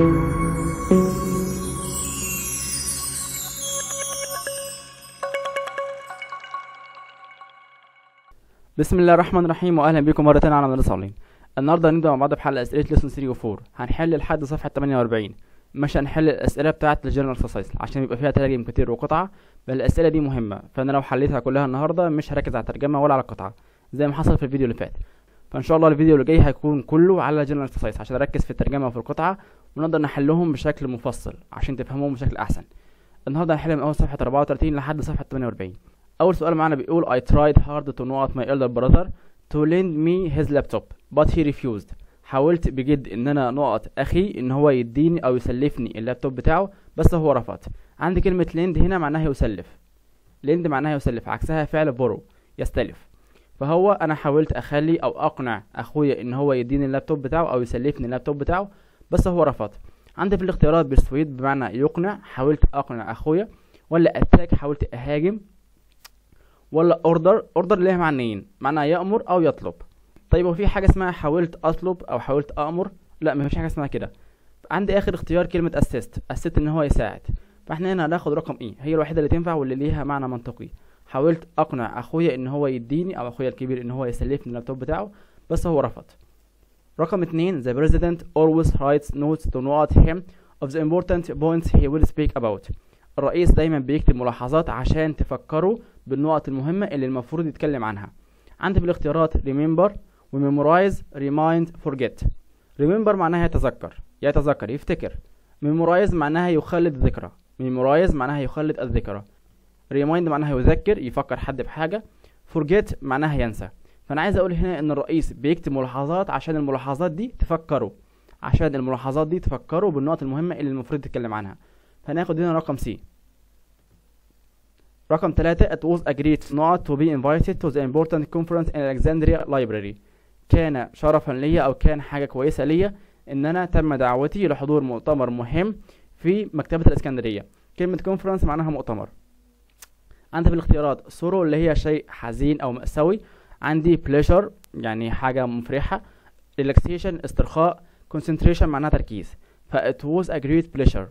بسم الله الرحمن الرحيم، واهلا بكم مره ثانيه على مدرسه اونلاين. النهارده هنبدا مع بعض بحل اسئله ليسون 3 و 4. هنحل لحد صفحه 48، مش هنحل الاسئله بتاعه الجنرال اكسرسايز عشان بيبقى فيها تراجم كتير وقطعه، بل الاسئله دي مهمه، فانا لو حليتها كلها النهارده مش هركز على الترجمه ولا على القطعه زي ما حصل في الفيديو اللي فات. فان شاء الله الفيديو اللي جاي هيكون كله على الجنرال اكسرسايز عشان اركز في الترجمه وفي القطعه، ونقدر نحلهم بشكل مفصل عشان تفهموهم بشكل احسن. النهارده هنحل من اول صفحه 34 لحد صفحه 48. اول سؤال معانا بيقول I tried hard to know out my elder brother to lend me his laptop but he refused. حاولت بجد ان انا نقط اخي ان هو يديني او يسلفني اللابتوب بتاعه بس هو رفض. عندي كلمه lend هنا معناها يسلف، lend معناها يسلف، عكسها فعل borrow يستلف. فهو انا حاولت اخلي او اقنع اخويا ان هو يديني اللابتوب بتاعه او يسلفني اللابتوب بتاعه بس هو رفض. عندي في الاختيارات persuade بمعنى يقنع، حاولت اقنع اخويا، ولا attack حاولت اهاجم، ولا اوردر ليها معنيين، معنى يامر او يطلب. طيب وفي حاجه اسمها حاولت اطلب او حاولت امر؟ لا، مفيش حاجه اسمها كده. عندي اخر اختيار كلمه اسيست ان هو يساعد، فاحنا هنا هناخد رقم ايه، هي الوحيده اللي تنفع واللي ليها معنى منطقي. حاولت اقنع اخويا ان هو يديني او اخويا الكبير ان هو يسلفني اللابتوب بتاعه بس هو رفض. رقم 2 the president always writes notes to note him of the important points he will speak about. الرئيس دايما بيكتب ملاحظات عشان تفكروا بالنقط المهمه اللي المفروض يتكلم عنها. عندي في الاختيارات remember و memorize remind forget. remember معناها يتذكر، يتذكر يفتكر. memorize معناها يخلد الذكرى، memorize معناها يخلد الذكرى. remind معناها يذكر، يفكر حد بحاجه. forget معناها ينسى. فانا عايز اقول هنا ان الرئيس بيكتب ملاحظات عشان الملاحظات دي تفكروا، عشان الملاحظات دي تفكروا بالنقط المهمه اللي المفروض تتكلم عنها. فهناخد هنا رقم سي. رقم 3 it was agreed not to be invited to the important conference in Alexandria library. كان شرفا ليا او كان حاجه كويسه ليا ان انا تم دعوتي لحضور مؤتمر مهم في مكتبه الاسكندريه. كلمه conference معناها مؤتمر. عندي في الاختيارات sorrow اللي هي شيء حزين او مأساوي، عندي pleasure يعني حاجه مفرحه، relaxation استرخاء، concentration معناها تركيز. ف it was agreed pleasure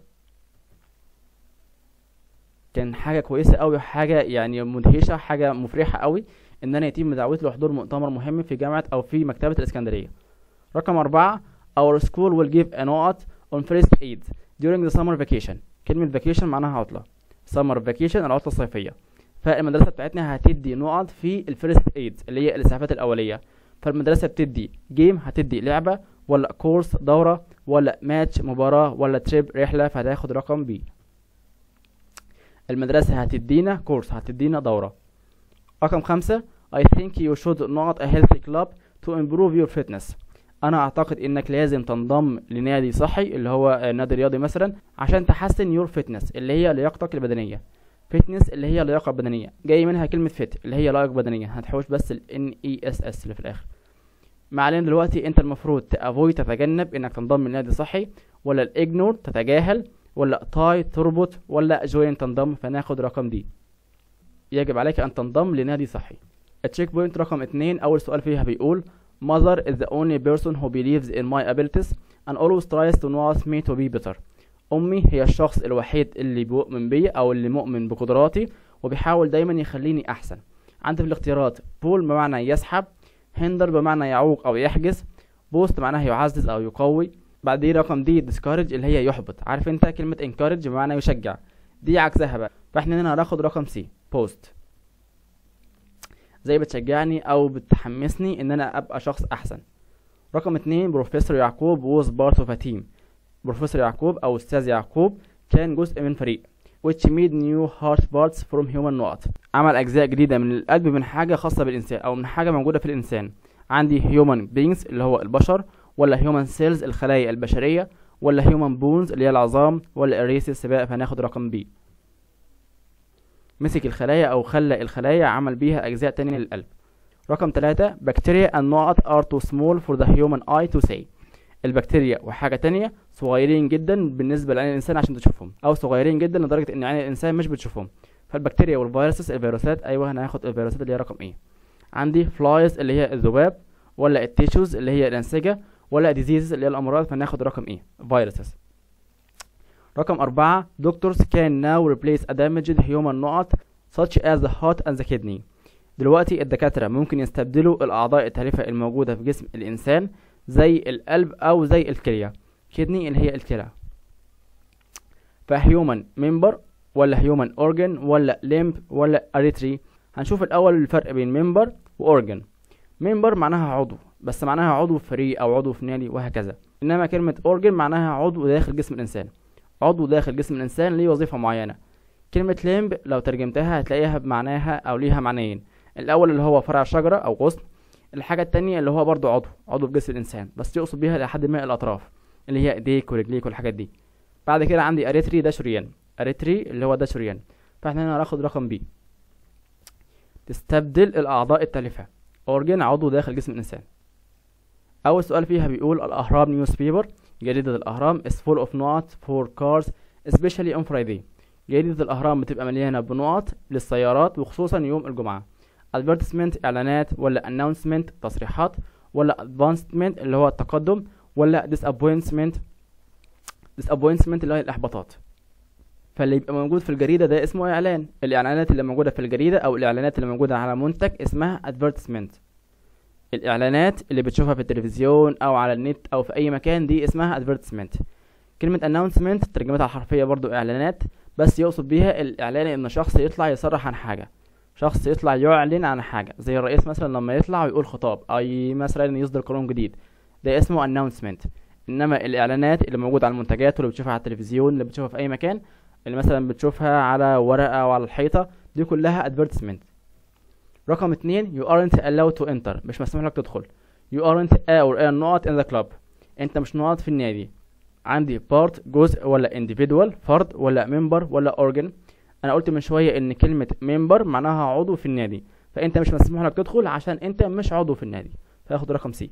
كان حاجه كويسه قوي، حاجه يعني مدهشه، حاجه مفرحه قوي ان انا يتم دعوتي لحضور مؤتمر مهم في جامعه او في مكتبه الاسكندريه. رقم 4 our school will give a note on first aid during the summer vacation. كلمه vacation معناها عطله، summer vacation العطله الصيفيه، فالمدرسه بتاعتنا هتدي نقط في الفيرست ايد اللي هي الاسعافات الاوليه. فالمدرسه بتدي جيم هتدي لعبه، ولا كورس دوره، ولا ماتش مباراه، ولا تريب رحله، فهتاخد رقم بي. المدرسة هتدينا كورس، هتدينا دورة. رقم 5 I think you should not a healthy club to improve your fitness. أنا أعتقد إنك لازم تنضم لنادي صحي اللي هو نادي رياضي مثلا عشان تحسن your fitness اللي هي لياقتك البدنية. fitness اللي هي لياقة بدنية، جاي منها كلمة fit اللي هي لياقة بدنية، هتحوش بس ال NESS اللي في الآخر. ما علينا دلوقتي، أنت المفروض تأفويد تتجنب إنك تنضم لنادي صحي، ولا الإجنور تتجاهل، ولا تاي تربط، ولا جوين تنضم، فناخد رقم دي. يجب عليك ان تنضم لنادي صحي. التشيك بوينت رقم 2 اول سؤال فيها بيقول mother is the only person who believes in my abilities and always tries to nudge me to be better. امي هي الشخص الوحيد اللي بيؤمن بي او اللي مؤمن بقدراتي وبيحاول دايما يخليني احسن. عندي في الاختيارات بول بمعنى يسحب، هندر بمعنى يعوق او يحجز، بوست معناها يعزز او يقوي. بعدين رقم دي discourage اللي هي يحبط، عارف انت كلمة encourage بمعنى يشجع، دي عكسها بقى، فاحنا هنا هناخد رقم سي post. زي بتشجعني او بتحمسني ان انا ابقى شخص احسن. رقم 2 بروفيسور يعقوب was part of a team. بروفيسور يعقوب او استاذ يعقوب كان جزء من فريق which made new heart parts from human not. عمل اجزاء جديدة من القلب من حاجة خاصة بالانسان او من حاجة موجودة في الانسان. عندي human beings اللي هو البشر، ولا هيومن سيلز الخلايا البشريه، ولا هيومن بونز اللي هي العظام، ولا الريس السباق، فهناخد رقم بي. مسك الخلايا او خلى الخلايا عمل بيها اجزاء تانية للقلب. رقم 3 بكتيريا النقط ار تو سمول فور ذا هيومن اي تو سي. البكتيريا وحاجه تانية صغيرين جدا بالنسبه لعين الانسان عشان تشوفهم، او صغيرين جدا لدرجه ان عين الانسان مش بتشوفهم. فالبكتيريا والفيروسات، الفيروسات ايوه هناخد الفيروسات اللي هي رقم ايه. عندي فلايز اللي هي الذباب، ولا التيشوز اللي هي الانسجه، ولا ديزيز اللي هي الامراض، فناخد رقم ايه فيروسز. رقم 4 doctors can now replace a damaged human نقط such as the heart and the kidney. دلوقتي الدكاترة ممكن يستبدلوا الأعضاء التالفة الموجودة في جسم الإنسان زي القلب أو زي الكلية، كدني اللي هي الكلى. فهيومن ممبر ولا هيومن أورجن ولا ليمب ولا أريتري؟ هنشوف الأول الفرق بين ممبر وأورجن. ممبر معناها عضو بس، معناها عضو فري أو عضو في نادي وهكذا، إنما كلمة أورجن معناها عضو داخل جسم الإنسان، عضو داخل جسم الإنسان ليه وظيفة معينة. كلمة ليمب لو ترجمتها هتلاقيها بمعناها أو ليها معنيين، الأول اللي هو فرع شجرة أو غصن، الحاجة التانية اللي هو برضو عضو في جسم الإنسان بس يقصد بيها لحد ما الأطراف اللي هي إيديك ورجليك والحاجات دي. بعد كده عندي أريتري ده شريان، أريتري اللي هو ده شريان، فاحنا هنا هناخد رقم بي. تستبدل الأعضاء التالفة، أورجن عضو داخل جسم الإنسان. أول سؤال فيها بيقول الأهرام نيوز بيبر جريدة الأهرام is full of notes for cars especially on Friday. جريدة الأهرام بتبقى مليانة بنقط للسيارات وخصوصا يوم الجمعة. advertisement إعلانات ولا announcement تصريحات ولا advancement اللي هو التقدم ولا disappointment اللي هي الإحباطات. فاللي يبقى موجود في الجريدة ده اسمه إعلان، الإعلانات اللي موجودة في الجريدة أو الإعلانات اللي موجودة على منتج اسمها advertisement. الإعلانات اللي بتشوفها في التلفزيون أو على النت أو في أي مكان دي اسمها advertisement. كلمة announcement ترجمتها الحرفية برضو إعلانات بس يقصد بيها الإعلان إن شخص يطلع يصرح عن حاجة، شخص يطلع يعلن عن حاجة زي الرئيس مثلا لما يطلع ويقول خطاب أي مثلا يصدر قانون جديد، ده اسمه announcement. إنما الإعلانات اللي موجودة على المنتجات واللي بتشوفها على التلفزيون اللي بتشوفها في أي مكان اللي مثلا بتشوفها على ورقة وعلى الحيطة دي كلها advertisement. رقم 2 you aren't allowed to enter، مش مسموح لك تدخل. you aren't not in the club، أنت مش نقط في النادي. عندي part جزء ولا individual فرد ولا member ولا organ. انا قلت من شويه ان كلمه ممبر معناها عضو في النادي، فانت مش مسموح لك تدخل عشان انت مش عضو في النادي، فاخد رقم سي.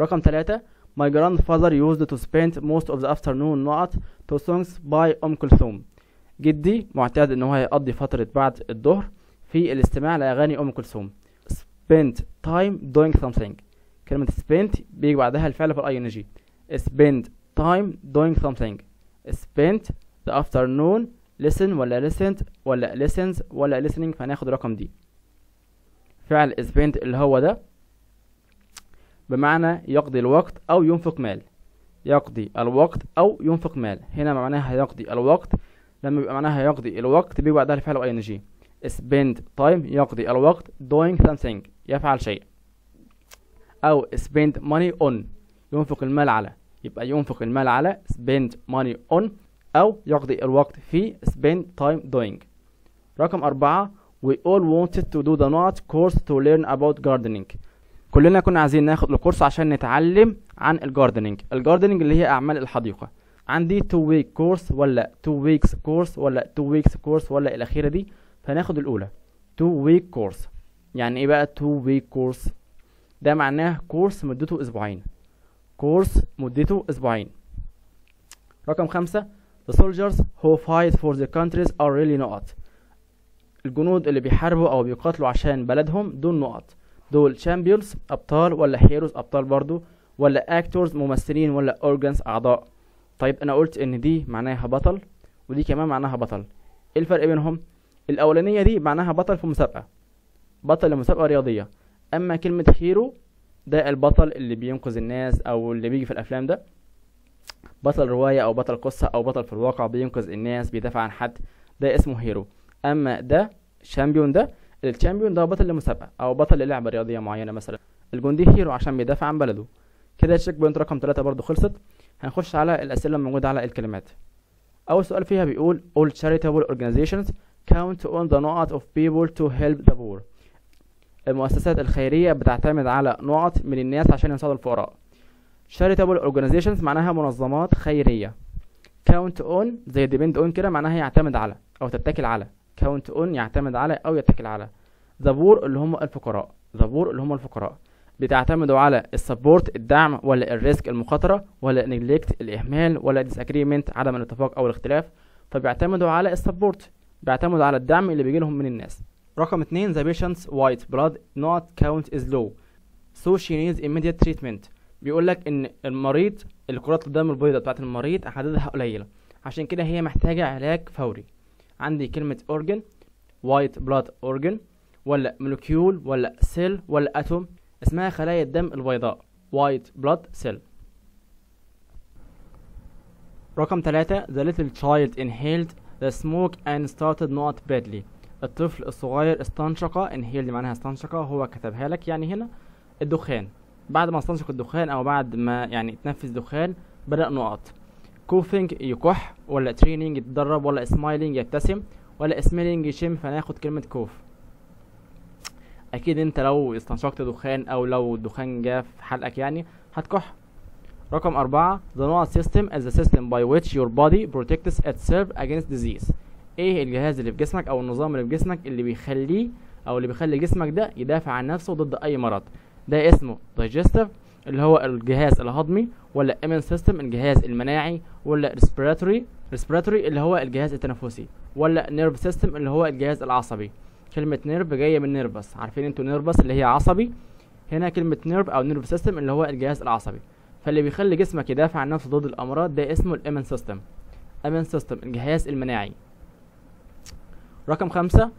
رقم 3 my grandfather used to spend most of the afternoon not to songs by ام كلثوم. جدي معتاد ان هو هيقضي فتره بعد الظهر في الاستماع لاغاني ام كلثوم. spend time doing something، كلمه spend بيجي بعدها الفعل في الاي ان جي، spend time doing something. spend the afternoon listen ولا listened ولا listens ولا listening، فهناخد رقم دي. فعل spend اللي هو ده بمعنى يقضي الوقت أو ينفق مال، يقضي الوقت أو ينفق مال، هنا معناها يقضي الوقت. لما بيبقى معناها يقضي الوقت بيبقى بعدها الفعل ing. spend time يقضي الوقت، doing something يفعل شيء، أو spend money on ينفق المال على، يبقى ينفق المال على spend money on، أو يقضي الوقت في spend time doing. رقم 4 we all wanted to do the not course to learn about gardening. كلنا كنا عايزين ناخد الكورس عشان نتعلم عن الجاردنينج، الجاردنينج اللي هي أعمال الحديقة. عندي 2 week course ولا 2 weeks course ولا 2 weeks course ولا الأخيرة دي، فهناخد الأولى 2 week course. يعني إيه بقى 2 week course؟ ده معناه كورس مدته أسبوعين، كورس مدته أسبوعين. رقم 5 The soldiers who fight for the countries are really not. الجنود اللي بيحاربوا أو بيقاتلوا عشان بلدهم دول نقط، دول champions أبطال ولا heroes أبطال برضو ولا actors ممثلين ولا organs أعضاء. طيب أنا قلت إن دي معناها بطل ودي كمان معناها بطل، إيه الفرق بينهم؟ الأولانية دي معناها بطل في مسابقة، بطل لمسابقة رياضية، أما كلمة hero ده البطل اللي بينقذ الناس أو اللي بيجي في الأفلام، ده بطل رواية أو بطل قصة أو بطل في الواقع بينقذ الناس بيدافع عن حد، ده اسمه هيرو. أما ده شامبيون، ده الشامبيون ده بطل لمسابقة أو بطل للعبة رياضية معينة مثلا، الجندي هيرو عشان بيدافع عن بلده. كده التشيك بوينت رقم 3 برضو خلصت. هنخش على الأسئلة الموجودة على الكلمات. أول سؤال فيها بيقول all charitable organizations count on the نقط of people to help the poor. المؤسسات الخيرية بتعتمد على نقط من الناس عشان يساعدوا الفقراء. charitable organizations معناها منظمات خيرية. count on زي depend on كده معناها يعتمد على أو تتكل على، count on يعتمد على أو يتكل على. the poor اللي هم الفقراء، the poor اللي هم الفقراء بتعتمدوا على السبورت الدعم ولا الريسك المخاطرة ولا neglect الإهمال ولا disagreement عدم الاتفاق أو الاختلاف، فبيعتمدوا على السبورت، بيعتمدوا على الدعم اللي بيجيلهم من الناس. رقم 2 the patient's white blood not count is low so she needs immediate treatment. بيقول لك ان المريض الكرات الدم البيضاء بتاعت المريض عددها قليله، عشان كده هي محتاجه علاج فوري. عندي كلمه اورجن، وايت بلاد اورجن، ولا مولكيول ولا سيل ولا اتوم، اسمها خلايا الدم البيضاء وايت بلاد سيل. رقم 3 the little child inhaled the smoke and started not badly. الطفل الصغير استنشق، انهيل معناها استنشق، هو كتبها لك يعني هنا الدخان، بعد ما استنشق الدخان او بعد ما يعني اتنفس دخان بدأ نقط. coughing يكح، ولا training يتدرب، ولا smiling يبتسم، ولا smelling يشم، فناخد كلمة cough. اكيد انت لو استنشقت دخان او لو الدخان جه في حلقك يعني هتكح. رقم 4 the nervous system is the system by which your body protects itself against disease. ايه الجهاز اللي في جسمك او النظام اللي في جسمك اللي بيخليه او اللي بيخلي جسمك ده يدافع عن نفسه ضد اي مرض؟ ده اسمه digestive اللي هو الجهاز الهضمي، ولا immune system الجهاز المناعي، ولا respiratory اللي هو الجهاز التنفسي، ولا nerve system اللي هو الجهاز العصبي. كلمة nerve جاية من نيربس، عارفين انتوا نيربس اللي هي عصبي، هنا كلمة nerve او nerve system اللي هو الجهاز العصبي. فاللي بيخلي جسمك يدافع عن نفسه ضد الامراض ده اسمه الامين سيستم، امين سيستم الجهاز المناعي. رقم 5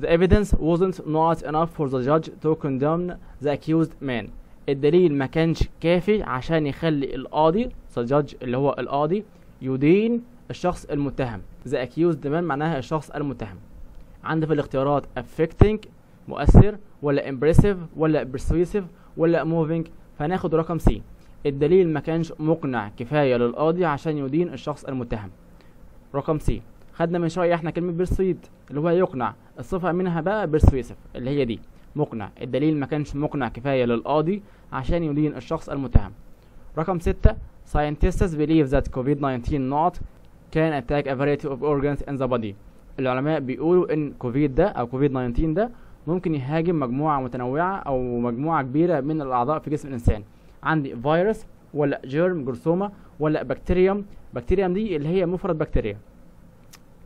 the evidence wasn't not enough for the judge to condemn the accused man. الدليل ما كانش كافي عشان يخلي القاضي the judge اللي هو القاضي يدين الشخص المتهم. the accused man معناها الشخص المتهم. عندي في الاختيارات affecting مؤثر، ولا impressive، ولا persuasive، ولا moving، فهناخد رقم سي. الدليل ما كانش مقنع كفايه للقاضي عشان يدين الشخص المتهم. رقم سي. خدنا من شويه احنا كلمه بيرسويد اللي هو يقنع، الصفه منها بقى بيرسويسف اللي هي دي مقنع، الدليل ما كانش مقنع كفايه للقاضي عشان يدين الشخص المتهم. رقم 6 scientists believe that COVID-19 not can attack a variety of organs in the body. العلماء بيقولوا ان كوفيد ده او COVID-19 ده ممكن يهاجم مجموعه متنوعه او مجموعه كبيره من الاعضاء في جسم الانسان. عندي فيروس، ولا جيرم جرثومه، ولا بكتيريوم، بكتيريوم دي اللي هي مفرد بكتيريا.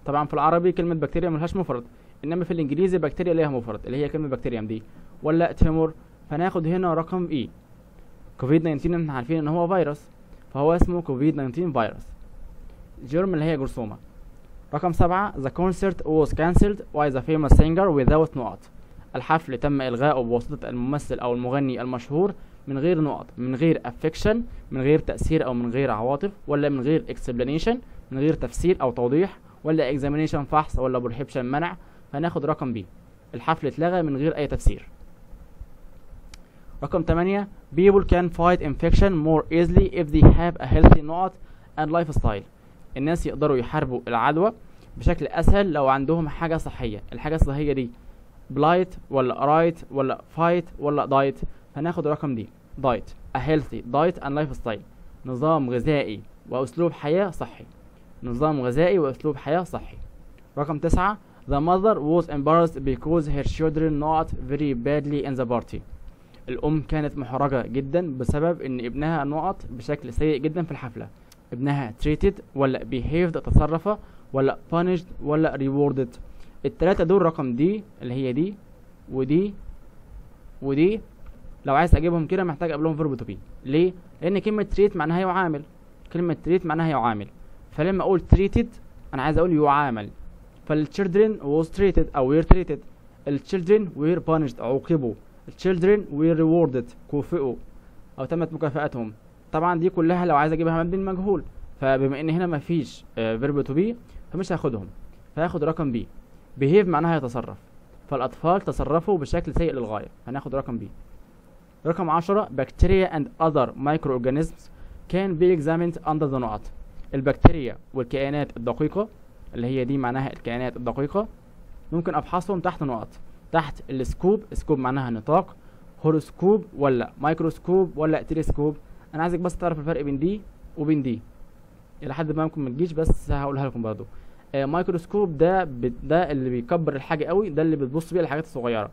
طبعا في العربي كلمه بكتيريا ملهاش مفرد، انما في الانجليزي بكتيريا ليها مفرد اللي هي كلمه بكتيريوم دي، ولا تيمور، فناخد هنا رقم اي. كوفيد 19 احنا عارفين ان هو فيروس فهو اسمه كوفيد 19 فيروس. جيرم اللي هي جرثومه. رقم 7 the concert was cancelled by the famous singer without نقط. الحفل تم الغائه بواسطه الممثل او المغني المشهور من غير نقط، من غير افكشن، من غير تاثير او من غير عواطف، ولا من غير اكسبلانيشن من غير تفسير او توضيح، ولا اكزامينيشن فحص، ولا بروهيبشن منع، فهناخد رقم بي. الحفل اتلغى من غير اي تفسير. رقم 8 people can fight infection more easily if they have a healthy نقط and lifestyle. الناس يقدروا يحاربوا العدوى بشكل اسهل لو عندهم حاجه صحيه. الحاجه الصحيه دي بلايت، ولا رايت، ولا فايت، ولا دايت، هناخد رقم دي دايت. a healthy diet and lifestyle نظام غذائي واسلوب حياه صحي، نظام غذائي واسلوب حياه صحي. رقم 9 the mother was embarrassed because her children not very badly in the party. الام كانت محرجه جدا بسبب ان ابنها نقط بشكل سيء جدا في الحفله. ابنها treated، ولا behaved تصرف، ولا punished، ولا rewarded. الثلاثه دول رقم دي اللي هي دي ودي ودي، لو عايز اجيبهم كده محتاج قبلهم فيرب تو بي. ليه؟ لان كلمه تريت معناها يعامل، كلمه تريت معناها يعامل، فلما اقول تريتد انا عايز اقول يعامل، فالتشيلدرن was treated او وير تريتد، التشيلدرن وير بانشد عوقبوا، التشيلدرن وير ريوردد كافئوا او تمت مكافاتهم. طبعا دي كلها لو عايز اجيبها مبني المجهول، فبما ان هنا مفيش فيرب تو بي فمش هاخدهم، فهاخد رقم بي. بيهيف معناها يتصرف، فالاطفال تصرفوا بشكل سيء للغايه، هناخد رقم بي. رقم 10 bacteria and other microorganisms can be examined under the نقط. البكتيريا والكائنات الدقيقة اللي هي دي معناها الكائنات الدقيقة ممكن افحصهم تحت نقط، تحت السكوب، سكوب معناها نطاق، هوروسكوب ولا مايكروسكوب ولا تلسكوب. انا عايزك بس تعرف الفرق بين دي وبين دي الى حد ما ممكن ما تجيش، بس هقولها لكم برضو. مايكروسكوب ده اللي بيكبر الحاجة قوي، ده اللي بتبص بيه الحاجات الصغيرة،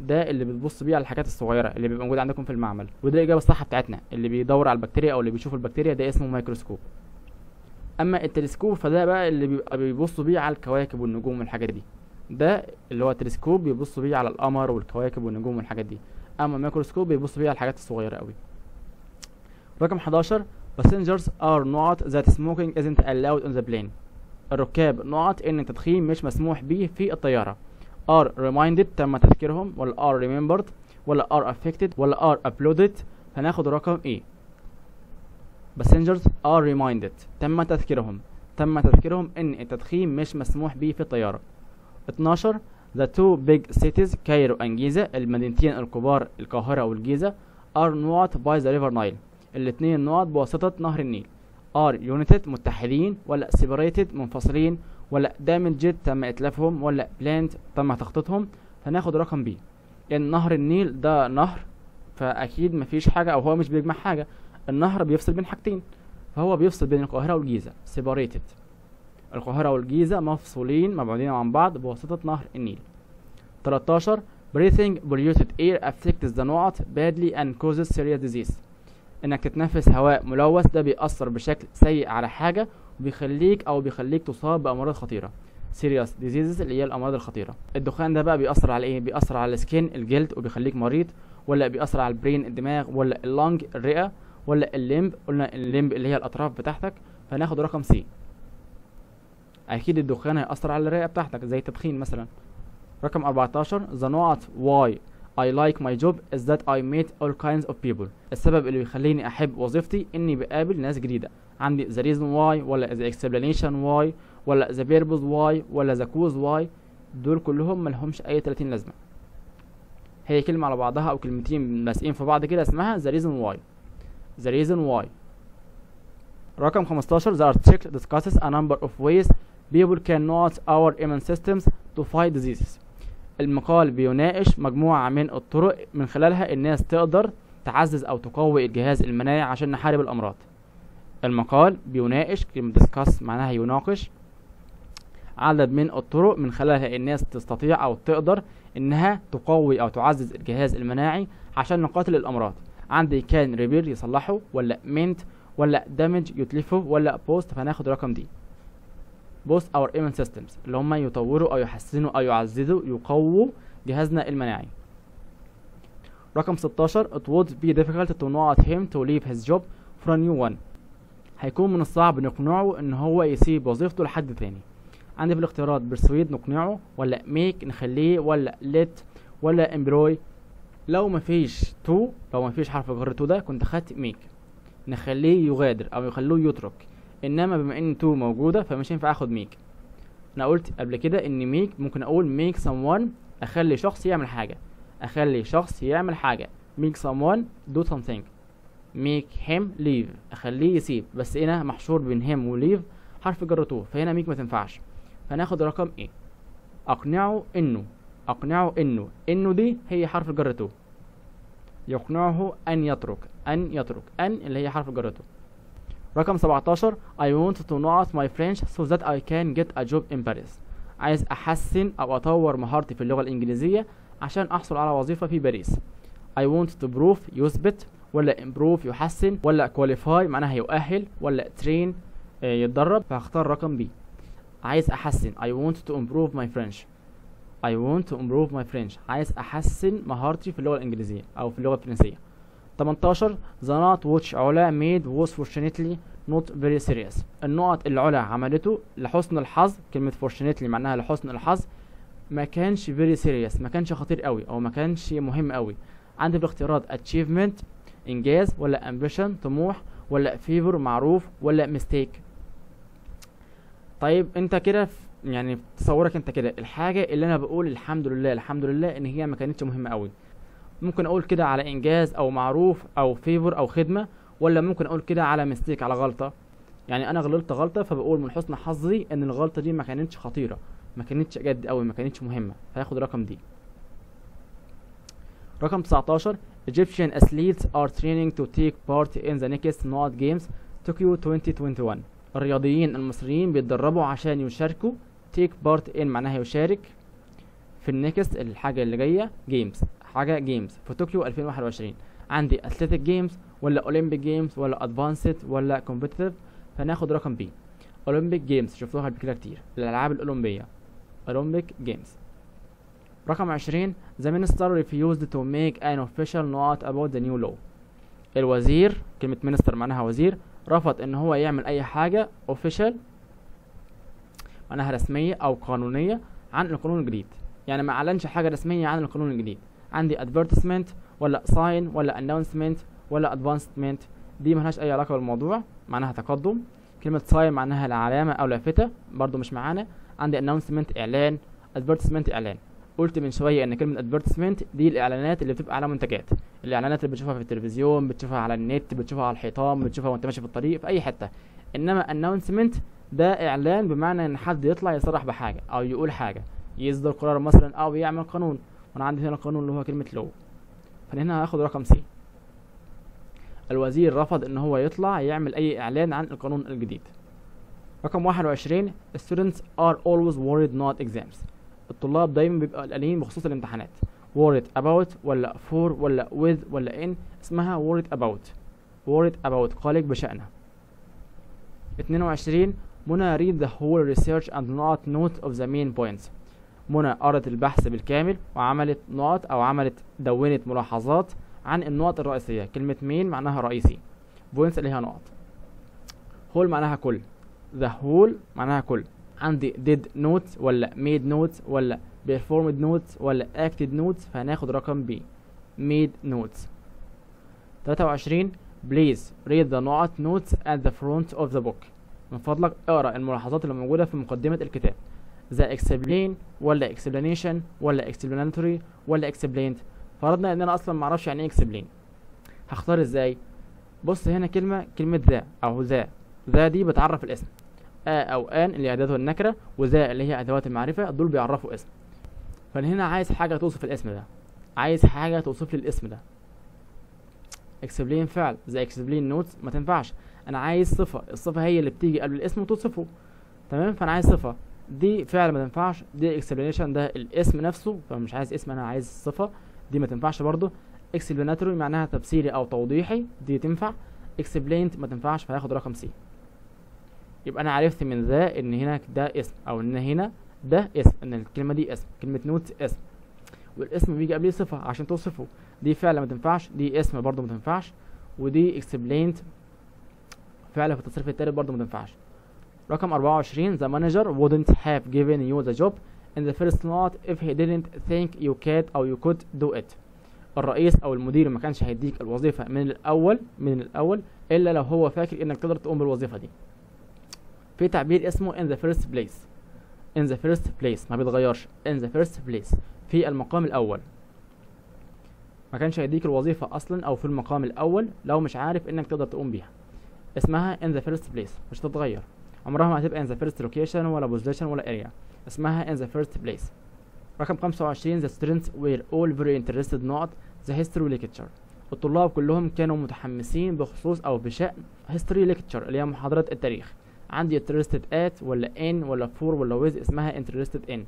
ده اللي بتبص بيه على الحاجات الصغيره اللي بيبقى موجود عندكم في المعمل، وده الاجابه الصح بتاعتنا. اللي بيدور على البكتيريا او اللي بيشوف البكتيريا ده اسمه مايكروسكوب. اما التلسكوب فده بقى اللي بيبقى بيبصوا بيه على الكواكب والنجوم والحاجات دي، ده اللي هو تلسكوب بيبصوا بيه على القمر والكواكب والنجوم والحاجات دي، اما مايكروسكوب بيبصوا بيه على الحاجات الصغيره قوي. رقم 11 passengers are not that smoking isn't allowed on the plane. الركاب نعت ان التدخين مش مسموح به في الطياره. are reminded تم تذكيرهم ولا are remembered ولا are affected ولا are uploaded. هناخد رقم ايه؟ passengers are reminded تم تذكيرهم ان التدخين مش مسموح به في الطياره. 12 the two big cities كايرو والجيزه، المدينتين الكبار القاهره والجيزه are not by the river Nile. الاثنين نقط بواسطة نهر النيل. are united متحدين ولا separated منفصلين ولا damaged تم اتلافهم ولا planned تم تخطيطهم. هناخد رقم B. لأن نهر النيل ده نهر فأكيد مفيش حاجة أو هو مش بيجمع حاجة. النهر بيفصل بين حاجتين فهو بيفصل بين القاهرة والجيزة separated. القاهرة والجيزة مفصولين مبعودين عن بعض بواسطة نهر النيل. 13 breathing polluted air affects the نقط badly and causes serious disease. انك تتنفس هواء ملوث ده بيأثر بشكل سيء على حاجة وبيخليك تصاب بأمراض خطيرة serious diseases اللي هي الأمراض الخطيرة. الدخان ده بقى بيأثر على ايه؟ بيأثر على السكين الجلد وبيخليك مريض، ولا بيأثر على البرين الدماغ، ولا اللنج الرئة، ولا الليمب. قلنا الليمب اللي هي الأطراف بتاعتك فناخد رقم سي. أكيد الدخان هيأثر على الرئة بتاعتك زي التدخين مثلا. رقم 14 the not why I like my job is that I meet all kinds of people. السبب اللي بيخليني أحب وظيفتي إني بقابل ناس جديدة. عندي the reason why ولا the explanation why ولا the purpose why ولا the cause why. دول كلهم ملهمش أي 30 لازمة. هي كلمة على بعضها أو كلمتين لاسقين في بعض كده اسمها the reason why. the reason why. رقم 15 the article discusses a number of ways people can use our immune systems to fight diseases. المقال بيناقش مجموعة من الطرق من خلالها الناس تقدر تعزز أو تقوي الجهاز المناعي عشان نحارب الأمراض. المقال بيناقش كلمة discuss معناها يناقش عدد من الطرق من خلالها الناس تستطيع أو تقدر إنها تقوي أو تعزز الجهاز المناعي عشان نقاتل الأمراض. عندي can repair يصلحه ولا mend ولا damage يتلفه ولا post. فهناخد رقم دي. Boost our immune systems اللي هم يطوروا أو يحسنوا أو يعززوا يقووا جهازنا المناعي. رقم 16 it would be difficult to not him to leave his job for a new one. هيكون من الصعب نقنعه إن هو يسيب وظيفته لحد تاني. عندي في الاختيارات persuade نقنعه ولا make نخليه ولا let ولا employ. لو مفيش to لو مفيش حرف جر to ده كنت خدت make نخليه يغادر أو يخلوه يترك. انما بما ان تو موجوده فمش ينفع اخد ميك. انا قلت قبل كده ان ميك ممكن اقول ميك سم وان اخلي شخص يعمل حاجه ميك سم وان دو سمثينج ميك هيم ليف اخليه يسيب. بس هنا محشور بين هيم وليف حرف جر تو فهنا ميك ما تنفعش. فناخد رقم ايه؟ اقنعه انه دي هي حرف جر تو. يقنعه ان يترك ان اللي هي حرف جر تو. رقم 17 I want to not my French so that I can get a job in Paris. عايز أحسن أو أطور مهارتي في اللغة الإنجليزية عشان أحصل على وظيفة في باريس. I want to prove يثبت ولا improve يحسن ولا qualify معناها يؤهل ولا train يتدرب. فهختار رقم B. عايز أحسن I want to improve my French. عايز أحسن مهارتي في اللغة الإنجليزية أو في اللغة الفرنسية. 18 The not which علا made was fortunately not very serious. النقط اللي علا عملته لحسن الحظ كلمة fortunately معناها لحسن الحظ ما كانش very serious ما كانش خطير قوي أو ما كانش مهم قوي. عندي في الاختيارات achievement إنجاز ولا ambition طموح ولا favor معروف ولا mistake. طيب أنت كده يعني تصورك أنت كده الحاجة اللي أنا بقول الحمد لله إن هي ما كانتش مهمة قوي. ممكن اقول كده على انجاز او معروف او فيفور او خدمه، ولا ممكن اقول كده على ميستيك على غلطه. يعني انا غلطت غلطه فبقول من حسن حظي ان الغلطه دي ما كانتش خطيره ما كانتش جد قوي ما كانتش مهمه. فهاخد رقم دي. رقم 19 Egyptian athletes are training to take part in the next NOT games Tokyo 2021. الرياضيين المصريين بيتدربوا عشان يشاركوا take part in معناها يشارك في النكست الحاجه اللي جايه جيمز في طوكيو 2021. عندي اثليتيك جيمز ولا اولمبيك جيمز ولا ادفانسد ولا كومبيتيتيف. فناخد رقم بي. اولمبيك جيمز شفتوها قبل كده كتير الالعاب الاولمبيه اولمبيك جيمز. رقم 20 The minister refused to make an official note about the new law. الوزير كلمه مينستر معناها وزير، رفض ان هو يعمل اي حاجه اوفيشال معناها رسميه او قانونيه عن القانون الجديد، يعني ما اعلنش حاجه رسميه عن القانون الجديد. عندي ادفيرتسمنت ولا ساين ولا اناونسمنت ولا ادفانسمنت، دي ملهاش اي علاقه بالموضوع معناها تقدم. كلمه ساين معناها العلامه او لافته برضو مش معانا. عندي اناونسمنت اعلان، ادفيرتسمنت اعلان. قلت من شويه ان كلمه ادفيرتسمنت دي الاعلانات اللي بتبقى على منتجات، الاعلانات اللي بتشوفها في التلفزيون، بتشوفها على النت، بتشوفها على الحيطان، بتشوفها وانت ماشي في الطريق في اي حته. انما اناونسمنت ده اعلان، بمعنى ان حد يطلع يصرح بحاجه او يقول حاجه، يصدر قرار مثلا او يعمل قانون. وانا عندي هنا القانون اللي هو كلمه لو، فهنا هاخد رقم سي. الوزير رفض ان هو يطلع يعمل اي اعلان عن القانون الجديد. رقم 21 students are always worried not exams. الطلاب دايما بيبقوا قلقانين بخصوص الامتحانات. worried about ولا for ولا with ولا in، اسمها worried about. worried about قلق بشأنها. 22 منى read the whole research and not note of the main points. منى قرأت البحث بالكامل وعملت نقط او عملت دونت ملاحظات عن النقط الرئيسيه. كلمه مين معناها رئيسي، بوينتس اللي هي نقط، whole معناها كل، the whole معناها كل. عندي did note ولا made note ولا performed note ولا acted note، فهناخد رقم B made notes. 23 please read the نقط notes at the front of the book. من فضلك اقرا الملاحظات اللي موجوده في مقدمه الكتاب. the explain ولا explanation ولا explanatory ولا explained. فرضنا ان انا اصلا ما اعرفش يعني ايه explain، هختار ازاي؟ بص هنا كلمه ذا او ذا، ذا دي بتعرف الاسم، او ان اللي اداته النكره، وذا اللي هي ادوات المعرفه، دول بيعرفوا اسم. فانا هنا عايز حاجه توصف الاسم ده، عايز حاجه توصف لي الاسم ده. explain فعل، زي explain notes ما تنفعش، انا عايز صفه، الصفه هي اللي بتيجي قبل الاسم وتوصفه، تمام؟ فانا عايز صفه، دي فعل ما تنفعش، دي explanation ده الاسم نفسه، فمش عايز اسم، انا عايز صفه، دي ما تنفعش برضه. explanatory معناها تفسيري او توضيحي، دي تنفع. explained ما تنفعش، فهاخد رقم سي. يبقى انا عرفت من ذا ان هنا ده اسم، او ان هنا ده اسم، ان الكلمه دي اسم، كلمه نوت اسم، والاسم بيجي قبليه صفه عشان توصفه، دي فعل ما تنفعش، دي اسم برضه ما تنفعش، ودي explained فعل في التصريف التالت برضه ما تنفعش. رقم 24 the manager wouldn't have given you the job in the first not if he didn't think you could or you could do it. الرئيس او المدير ما كانش هيديك الوظيفه من الاول الا لو هو فاكر انك تقدر تقوم بالوظيفه دي. في تعبير اسمه in the first place. in the first place ما بيتغيرش، in the first place في المقام الاول. ما كانش هيديك الوظيفه اصلا او في المقام الاول لو مش عارف انك تقدر تقوم بيها، اسمها in the first place مش هتتغير، عمرها ما هتبقى in the first location ولا position ولا area، اسمها in the first place. رقم 25 the students were all very interested not the history lecture. الطلاب كلهم كانوا متحمسين بخصوص او بشأن history lecture اللي هي محاضرات التاريخ. عندي interested at ولا in ولا for ولا with، اسمها interested in.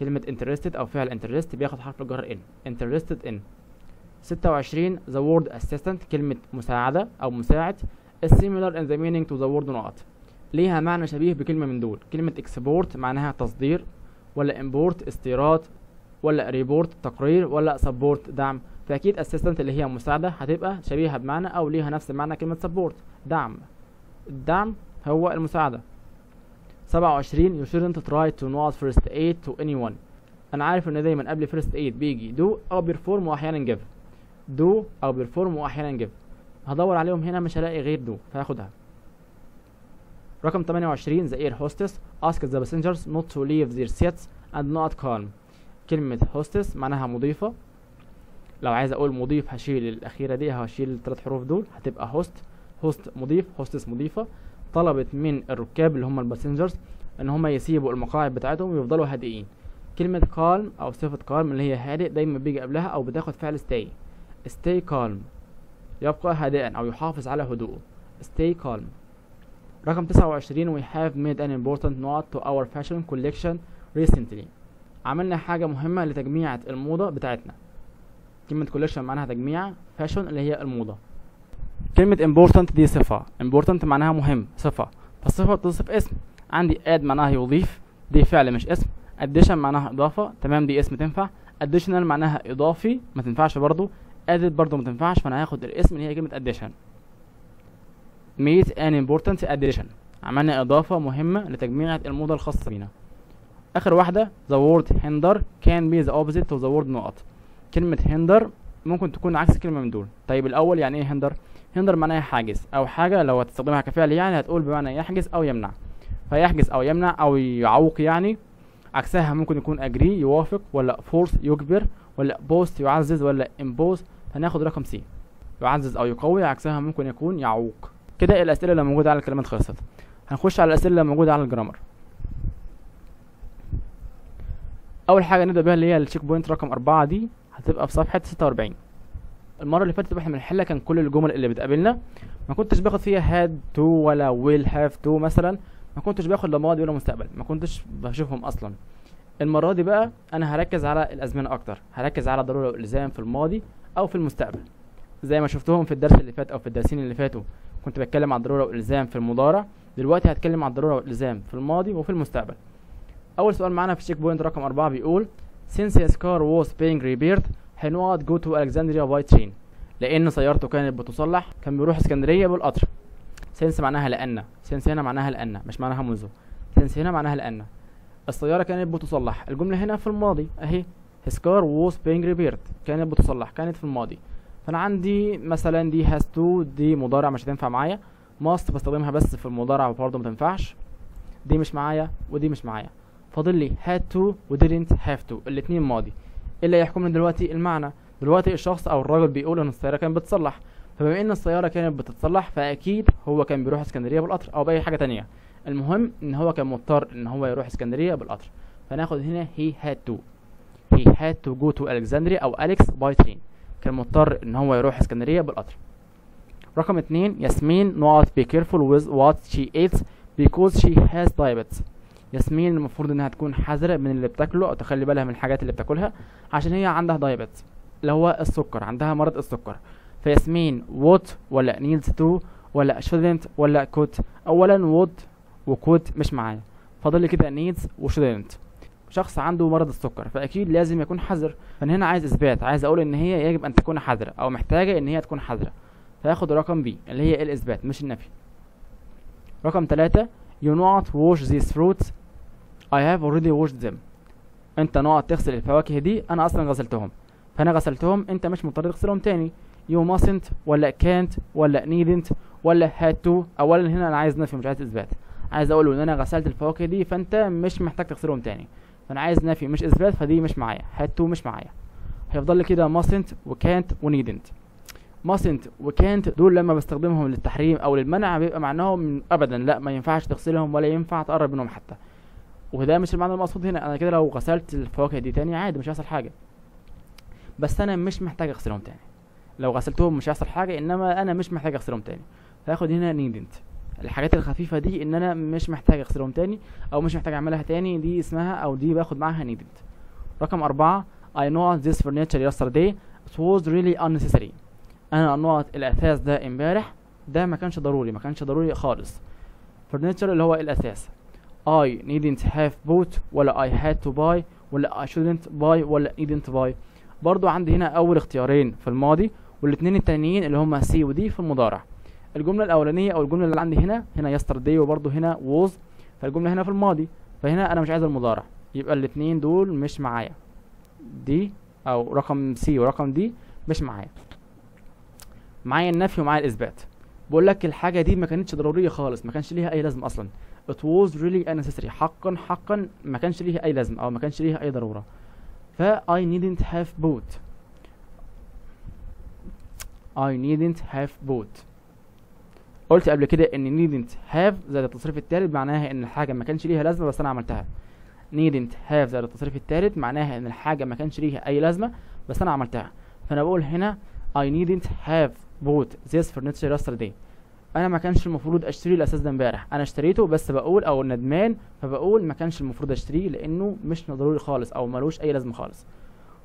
كلمة interested أو فعل interest بياخد حرف الجر in، interested in. 26 the word assistant كلمة مساعدة أو مساعد is similar in the meaning to the word not. ليها معنى شبيه بكلمة من دول، كلمة export معناها تصدير، ولا import استيراد، ولا report تقرير، ولا support دعم. فأكيد assistant اللي هي مساعدة هتبقى شبيهة بمعنى أو ليها نفس معنى كلمة support دعم، الدعم هو المساعدة. 27 you shouldn't try to not first aid to anyone. أنا عارف إن دايما قبل first aid بيجي do أو perform وأحيانا give. do أو perform وأحيانا give، هدور عليهم هنا مش هلاقي غير do فهاخدها. رقم 28 the air hostess asked the passengers not to leave their seats and not calm. كلمة hostess معناها مضيفة، لو عايز أقول مضيف هشيل الأخيرة دي، هشيل الثلاث حروف دول، هتبقى host، host مضيف، hostess مضيفة. طلبت من الركاب اللي هم الباسنجرز ان هم يسيبوا المقاعد بتاعتهم ويفضلوا هادئين. كلمه كالم او صفه كالم اللي هي هادئ دايما بيجي قبلها او بتاخد فعل stay. stay calm يبقى هادئا او يحافظ على هدوءه، stay calm. رقم 29 we have made an important note to our fashion collection recently. عملنا حاجه مهمه لتجميعة الموضه بتاعتنا. كلمه collection معناها تجميعة، fashion اللي هي الموضه. كلمة important دي صفة، important معناها مهم، صفة، فالصفة بتوصف اسم. عندي add معناها يضيف، دي فعل مش اسم. addition معناها إضافة، تمام دي اسم تنفع. additional معناها إضافي، ما تنفعش برضو. added برضو ما تنفعش، فأنا هاخد الاسم اللي هي كلمة addition. made an important addition. عملنا إضافة مهمة لتجميع الموضة الخاصة بينا. آخر واحدة the word hinder can be the opposite to the word not. كلمة hinder ممكن تكون عكس كلمة من دول. طيب الأول يعني إيه hinder؟ hinder معناها حاجز أو حاجة لو هتستخدمها كفعل يعني هتقول بمعنى يحجز أو يمنع. فيحجز أو يمنع أو يعوق يعني. عكسها ممكن يكون agree يوافق ولا force يجبر ولا post يعزز ولا impose. هناخد رقم C يعزز أو يقوي. عكسها ممكن يكون يعوق. كده الأسئلة اللي موجودة على الكلمات خلصت. هنخش على الأسئلة اللي موجودة على الجرامر. أول حاجة نبدأ بها اللي هي التشيك بوينت رقم 4 دي هتبقى في صفحة 46. المرة اللي فاتت واحنا بنحلها كان كل الجمل اللي بتقابلنا ما كنتش باخد فيها had to ولا will have to مثلا، ما كنتش باخد لا ماضي ولا مستقبل، ما كنتش بشوفهم أصلا. المرة دي بقى أنا هركز على الأزمنة أكتر، هركز على ضرورة والإلزام في الماضي أو في المستقبل. زي ما شفتهم في الدرس اللي فات أو في الدرسين اللي فاتوا كنت بتكلم على الضرورة والإلزام في المضارع، دلوقتي هتكلم على الضرورة والإلزام في الماضي وفي المستقبل. أول سؤال معانا في التشيك بوينت رقم 4 بيقول since his car was being repaired he would go to Alexandria by train. لأن سيارته كانت بتصلح كان بيروح اسكندرية بالقطر. since معناها لأن، since هنا معناها لأن مش معناها منذ، since هنا معناها لأن. السيارة كانت بتصلح، الجملة هنا في الماضي أهي his car was being repaired كانت بتصلح، كانت في الماضي. فأنا عندي مثلا دي has to دي مضارع مش هتنفع معايا، must بستخدمها بس في المضارع وبرضه متنفعش، دي مش معايا ودي مش معايا. فاضل لي had to و didn't have to الاتنين ماضي. اللي هيحكمنا دلوقتي المعنى. دلوقتي الشخص او الراجل بيقول ان السياره كانت بتصلح، فبما ان السياره كانت بتتصلح فاكيد هو كان بيروح اسكندريه بالقطر او باي حاجه تانية. المهم ان هو كان مضطر ان هو يروح اسكندريه بالقطر، فناخد هنا he had to go to Alexandria او Alex by train. كان مضطر ان هو يروح اسكندريه بالقطر. رقم 2 ياسمين not be careful with what she eats because she has diabetes. ياسمين المفروض انها تكون حذرة من اللي بتاكله او تخلي بالها من الحاجات اللي بتاكلها عشان هي عندها دايابيتس اللي هو السكر، عندها مرض السكر. فياسمين وات ولا نيلز تو ولا شودنت ولا كوت. اولا وات وكوت مش معايا، فاضل لي كده نيلز وشودنت. شخص عنده مرض السكر فاكيد لازم يكون حذر، فانا هنا عايز اثبات، عايز اقول ان هي يجب ان تكون حذرة او محتاجة ان هي تكون حذرة، فهاخد رقم بي اللي هي الاثبات مش النفي. رقم 3 you not wash these fruits I have already washed them. انت نقعد تغسل الفواكه دي انا اصلا غسلتهم، فانا غسلتهم انت مش مضطر تغسلهم تاني. you mustn't ولا can't ولا needn't ولا had to. اولا هنا انا عايز نفي مش عايز اثبات، عايز اقوله ان انا غسلت الفواكه دي فانت مش محتاج تغسلهم تاني، فانا عايز نفي مش اثبات، فدي مش معايا. had to مش معايا. هيفضل لي كده mustn't و can't و needn't. mustn't و can't دول لما بستخدمهم للتحريم او للمنع بيبقى معناهم ابدا لا ما ينفعش تغسلهم ولا ينفع تقرب منهم حتى، وده مش المعنى المقصود هنا. انا كده لو غسلت الفواكه دي تاني عادي مش هيحصل حاجه، بس انا مش محتاج اغسلهم تاني. لو غسلتهم مش هيحصل حاجه، انما انا مش محتاج اغسلهم تاني، فهاخد هنا needn't. الحاجات الخفيفه دي ان انا مش محتاج اغسلهم تاني او مش محتاج اعملها تاني دي اسمها او دي باخد معاها needn't. رقم 4 I knocked this furniture yesterday it was really unnecessary. انا نقعت الاثاث ده امبارح ده ما كانش ضروري، ما كانش ضروري خالص. furniture اللي هو الاثاث. I needn't have bought ولا I had to buy ولا I shouldn't buy ولا needn't buy. برضو عندي هنا اول اختيارين في الماضي والاثنين التانيين اللي هما سي ودي في المضارع. الجمله الاولانيه او الجمله اللي عندي هنا yesterday وبرضو هنا was، فالجمله هنا في الماضي فهنا انا مش عايز المضارع، يبقى الاثنين دول مش معايا. دي او رقم سي ورقم دي مش معايا. معايا النفي ومعايا الاثبات. بقول لك الحاجه دي ما كانتش ضروريه خالص، ما كانش ليها اي لازمه اصلا. it was really unnecessary حقا ما كانش ليها اي لازمه او ما كانش ليها اي ضروره. ف I needn't have bought قلت قبل كده ان needn't have زائد التصريف الثالث معناها ان الحاجه ما كانش ليها لازمه بس انا عملتها. needn't have زائد التصريف الثالث معناها ان الحاجه ما كانش ليها اي لازمه بس انا عملتها. فانا بقول هنا I needn't have bought this furniture yesterday. انا ما كانش المفروض اشتري الاساس ده امبارح، انا اشتريته بس بقول او ندمان فبقول ما كانش المفروض اشتريه لانه مش ضروري خالص او ملوش اي لازمه خالص.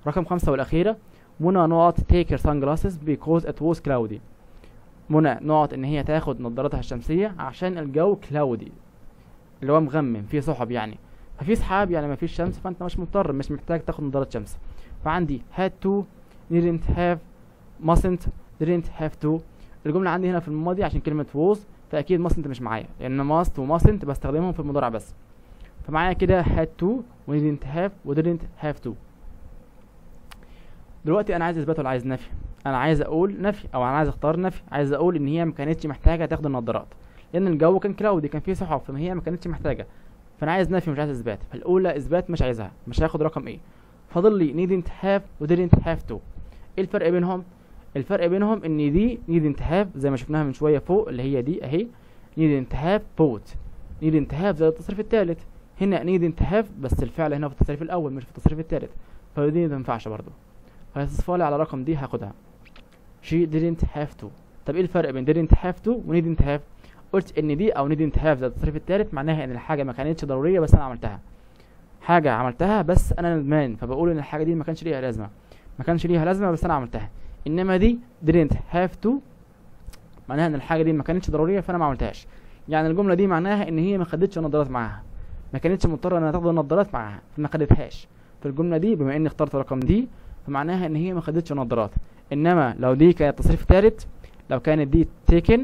رقم 5 والاخيره منى نقط take her sunglasses because it was cloudy. منى نقط ان هي تاخد نظارتها الشمسيه عشان الجو cloudy اللي هو مغمم فيه سحب يعني، ففي سحاب يعني ما فيش شمس، فانت مش مضطر مش محتاج تاخد نظاره شمس. فعندي had to didn't have mustn't didn't have to. الجمله عندي هنا في الماضي عشان كلمه was، فاكيد ماست مش معايا لان ماست وماستنت بستخدمهم في المضارع بس. فمعايا كده had to و didn't have و didn't have to. دلوقتي انا عايز اثبت ولا عايز نفي؟ انا عايز اقول نفي او انا عايز اختار نفي. عايز اقول ان هي ما كانتش محتاجه تاخد النضارات لان الجو كان كلاودي كان فيه سحب فهي ما كانتش محتاجه. فانا عايز نفي مش عايز اثبات. فالاولى اثبات مش عايزها مش هاخد رقم ايه. فاضل لي didn't have و didn't have to. ايه الفرق بينهم؟ الفرق بينهم ان دي didn't have زي ما شفناها من شويه فوق اللي هي دي اهي didn't have boat. didn't have زي التصريف الثالث. هنا didn't have بس الفعل هنا في التصريف الاول مش في التصريف الثالث. فدي ما تنفعش برضه. فهتصفالي على رقم دي هاخدها. she didn't have to. طب ايه الفرق بين didn't have to و didn't have؟ قلت ان دي او didn't have زي التصريف الثالث معناها ان الحاجه ما كانتش ضروريه بس انا عملتها. حاجه عملتها بس انا ندمان فبقول ان الحاجه دي ما كانش ليها لازمه. ما كانش ليها لازمه بس انا عملتها. انما دي didn't have to معناها ان الحاجه دي ما كانتش ضروريه فانا ما عملتهاش. يعني الجمله دي معناها ان هي ما خدتش نظارات معاها. ما كانتش مضطره انها تاخد النظارات معاها فما خدتهاش. فالجمله دي بما اني اخترت رقم دي فمعناها ان هي ما خدتش نظارات. انما لو دي كانت تصريف ثالث لو كانت دي taken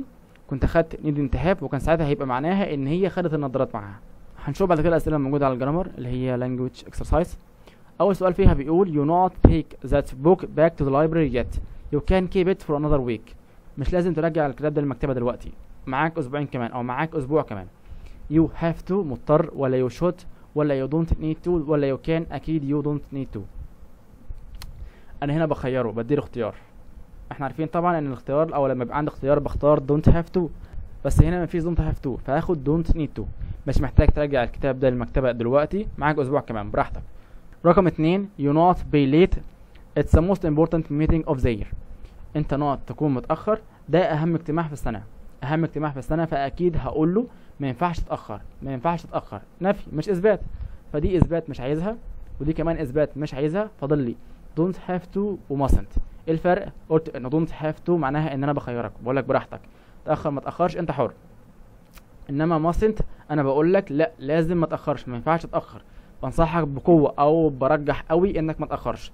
كنت اخدت didn't have وكان ساعتها هيبقى معناها ان هي خدت النظارات معاها. هنشوف بعد كده الاسئله الموجوده على الجرامر اللي هي language exercise. اول سؤال فيها بيقول you not take that book back to the library yet you can keep it for another week. مش لازم ترجع الكتاب ده للمكتبه دلوقتي. معاك اسبوعين كمان او معاك اسبوع كمان. you have to مضطر ولا you should ولا you don't need to ولا you can اكيد you don't need to. انا هنا بخيره بديله اختيار. احنا عارفين طبعا ان الاختيار او لما يبقى عندي اختيار بختار don't have to بس هنا مفيش don't have to فهاخد don't need to. مش محتاج ترجع الكتاب ده للمكتبه دلوقتي معاك اسبوع كمان براحتك. رقم 2 you not be late it's the most important meeting of the year. انت not تكون متاخر ده اهم اجتماع في السنه. اهم اجتماع في السنه فاكيد هقول له ما ينفعش تتاخر. ما ينفعش تتاخر نفي مش اثبات. فدي اثبات مش عايزها ودي كمان اثبات مش عايزها. فاضل لي don't have to و mustn't. ايه الفرق؟ قلت ان don't have to معناها ان انا بخيرك بقول لك براحتك تاخر ما تاخرش انت حر. انما mustn't انا بقول لك لا لازم ما تاخرش ما ينفعش تتاخر. بنصحك بقوه او برجح قوي انك ما تاخرش.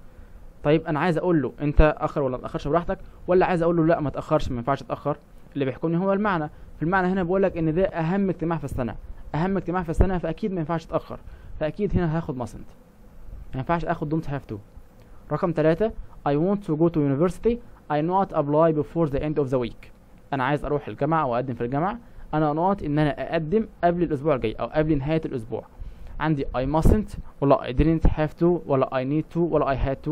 طيب انا عايز اقول له انت اخر ولا ما تاخرش براحتك ولا عايز اقول له لا ما تاخرش ما ينفعش تاخر؟ اللي بيحكمني هو المعنى. في المعنى هنا بقول لك ان ده اهم اجتماع في السنه. اهم اجتماع في السنه فاكيد ما ينفعش تاخر. فاكيد هنا هاخد ماسنت. ما ينفعش اخد don't have to. رقم 3 I want to go to university I not apply before the end of the week. انا عايز اروح الجامعه او اقدم في الجامعه. انا not ان انا اقدم قبل الاسبوع الجاي او قبل نهايه الاسبوع. عندي I mustn't ولا I didn't have to ولا I need to ولا I had to.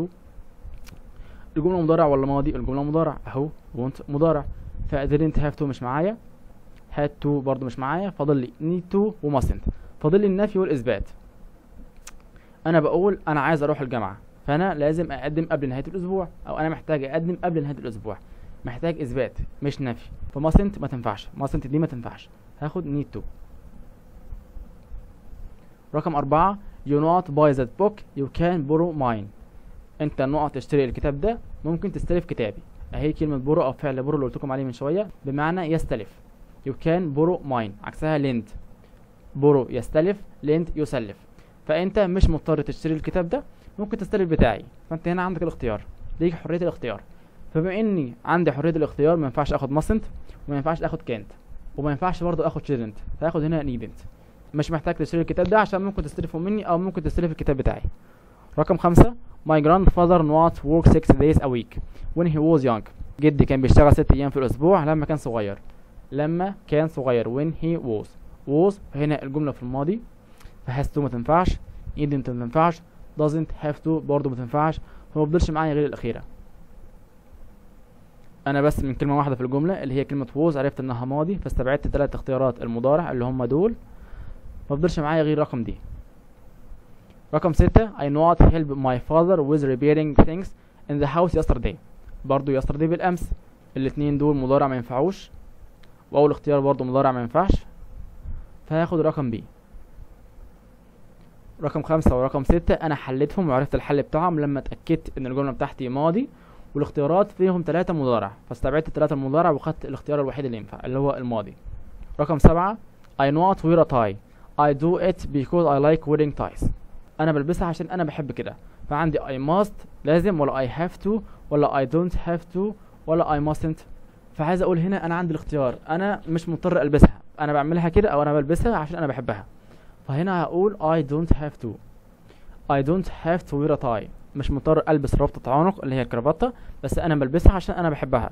الجملة مضارع ولا ماضي؟ الجملة مضارع اهو want مضارع. ف didn't have to مش معايا had to برضو مش معايا. فاضل لي need to و mustn't. فاضل لي النفي والإثبات. أنا بقول أنا عايز أروح الجامعة فأنا لازم أقدم قبل نهاية الأسبوع أو أنا محتاج أقدم قبل نهاية الأسبوع. محتاج إثبات مش نفي. ف mustn't ما تنفعش. mustn't دي ما تنفعش. هاخد need to. رقم 4 you not buy that book you can borrow mine. انت نقط تشتري الكتاب ده ممكن تستلف كتابي. اهي كلمه borrow او فعل borrow اللي قلت لكم عليه من شويه بمعنى يستلف. you can borrow mine عكسها lend. borrow يستلف lend يسلف. فانت مش مضطر تشتري الكتاب ده ممكن تستلف بتاعي. فانت هنا عندك الاختيار ليك حريه الاختيار. فبما اني عندي حريه الاختيار ما ينفعش اخد mustn't وما ينفعش اخد can't وما ينفعش برضه اخد shouldn't. فاخد هنا needn't. مش محتاج تشتري الكتاب ده عشان ممكن تستلفه مني او ممكن تستلف الكتاب بتاعي. رقم 5 My grandfather not work 6 days a week when he was young. جدي كان بيشتغل 6 ايام في الاسبوع لما كان صغير. لما كان صغير when he was. was هنا الجمله في الماضي فhas to ما تنفعش. didn't ما تنفعش. doesn't have to برضه ما تنفعش. فما بيفضلش معايا غير الاخيره. انا بس من كلمه واحده في الجمله اللي هي كلمه was عرفت انها ماضي فاستبعدت 3 اختيارات المضارع اللي هم دول. ما بقدرش معايا غير رقم دي. رقم 6 I not help my father with repairing things in the house yesterday. برضو yesterday بالامس. الاثنين دول مضارع ما ينفعوش واول اختيار برضو مضارع ما ينفعش فهاخد رقم بي. رقم 5 ورقم 6 انا حلتهم وعرفت الحل بتاعهم لما اتاكدت ان الجمله بتاعتي ماضي والاختيارات فيهم 3 مضارع فاستبعدت ال3 المضارع وخدت الاختيار الوحيد اللي ينفع اللي هو الماضي. رقم 7 I not wear a tie I do it because I like wearing ties. أنا بلبسها عشان أنا بحب كده. فعندي I must لازم ولا I have to ولا I don't have to ولا I mustn't. فعايز اقول هنا انا عندي الاختيار، انا مش مضطر البسها، انا بعملها كده او انا بلبسها عشان انا بحبها. فهنا هقول I don't have to. I don't have to wear a tie. مش مضطر البس رابطة عنق اللي هي الكرافطة، بس انا بلبسها عشان انا بحبها،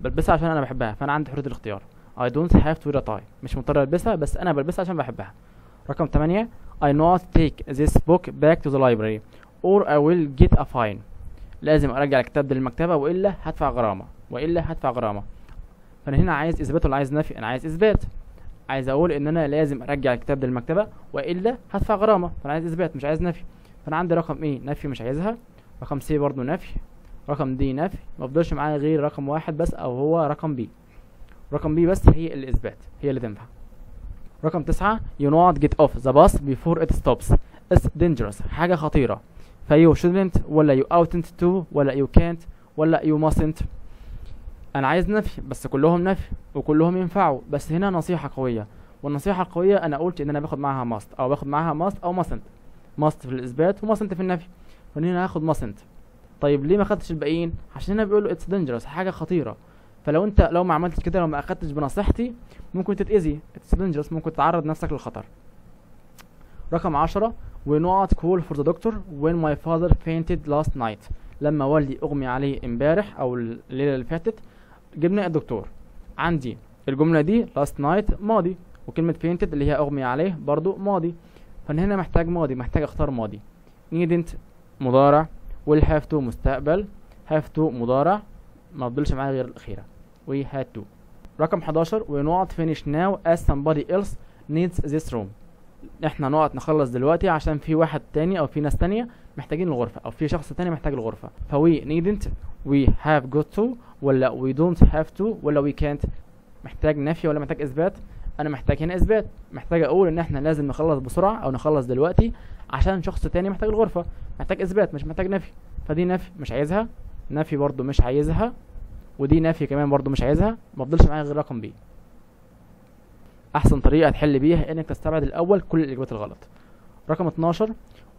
بلبسها عشان انا بحبها، فانا عندي حرية الاختيار. I don't have to wear a tie. مش مضطر البسها، بس انا بلبسها عشان بحبها. رقم 8 I not take this book back to the library or I will get a fine. لازم ارجع الكتاب ده للمكتبة والا هدفع غرامة، والا هدفع غرامة. فانا هنا عايز اثبات ولا عايز نفي؟ انا عايز اثبات. عايز اقول ان انا لازم ارجع الكتاب ده للمكتبة والا هدفع غرامة، فانا عايز اثبات مش عايز نفي. فانا عندي رقم ايه نفي مش عايزها، رقم سي برضو نفي، رقم دي نفي، مفضلش معايا غير رقم واحد بس او هو رقم بي. رقم بي بس هي الاثبات، هي اللي تنفع. رقم 9 you not get off the bus before it stops. It's dangerous. حاجة خطيرة. ف you shouldn't ولا you oughtn't to ولا you can't ولا you mustn't. أنا عايز نفي، بس كلهم نفي وكلهم ينفعوا، بس هنا نصيحة قوية، والنصيحة القوية أنا قلت إن أنا باخد معاها must أو باخد معاها must أو mustn't. must في الإثبات وmustn't في النفي، وهنا هاخد mustn't. طيب ليه ما خدتش الباقيين؟ عشان هنا بيقولوا it's dangerous حاجة خطيرة. فلو انت لو ما عملتش كده، لو ما اخدتش بنصيحتي ممكن تتاذي، اتس ممكن تعرض نفسك للخطر. رقم 10 وي نوت كول فور ذا دكتور وين ماي فاذر فينتد لاست نايت. لما والدي اغمي عليه امبارح او الليله اللي فاتت جبنا الدكتور. عندي الجمله دي لاست نايت ماضي، وكلمه فينتد اللي هي اغمي عليه برضو ماضي، فانا هنا محتاج ماضي، محتاج اختار ماضي. نيدنت مضارع، والهاف تو مستقبل، هاف تو مضارع، ما فضلش معايا غير الاخيره we had to. رقم 11 we not finish now as somebody else needs this room. احنا نقعد نخلص دلوقتي عشان في واحد تاني او في ناس تانية محتاجين الغرفة، او في شخص تاني محتاج الغرفة. ف we needn't we have got to ولا we don't have to ولا we can't. محتاج نفي ولا محتاج اثبات؟ انا محتاج هنا اثبات، محتاج اقول ان احنا لازم نخلص بسرعة او نخلص دلوقتي عشان شخص تاني محتاج الغرفة. محتاج اثبات مش محتاج نفي، فدي نفي مش عايزها، نفي برضو مش عايزها، ودي نفي كمان برضو مش عايزها، مفضلش معايا غير رقم بي. احسن طريقه تحل بيها انك تستبعد الاول كل الاجابات الغلط. رقم 12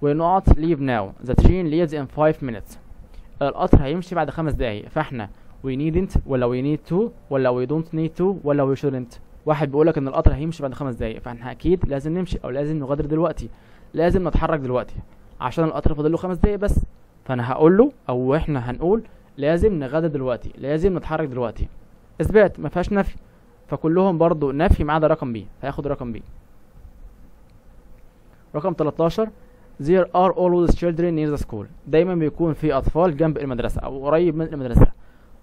وي نوت ليف ناو ذا ترين ليفز ان 5 minutes. القطر هيمشي بعد 5 دقايق، فاحنا وي نيدنت ولا وي نيد تو ولا وي دونت نيد تو ولا وي شودنت. واحد بيقولك ان القطر هيمشي بعد 5 دقايق، فاحنا اكيد لازم نمشي او لازم نغادر دلوقتي، لازم نتحرك دلوقتي عشان القطر فاضل له 5 دقايق بس. فانا هقول له او احنا هنقول لازم نغادر دلوقتي، لازم نتحرك دلوقتي. اثبات ما فيهاش نفي، فكلهم برضو نفي ما عدا رقم بي، فهاخد رقم بي. رقم 13 there are always children near the school. دايما بيكون في اطفال جنب المدرسه او قريب من المدرسه.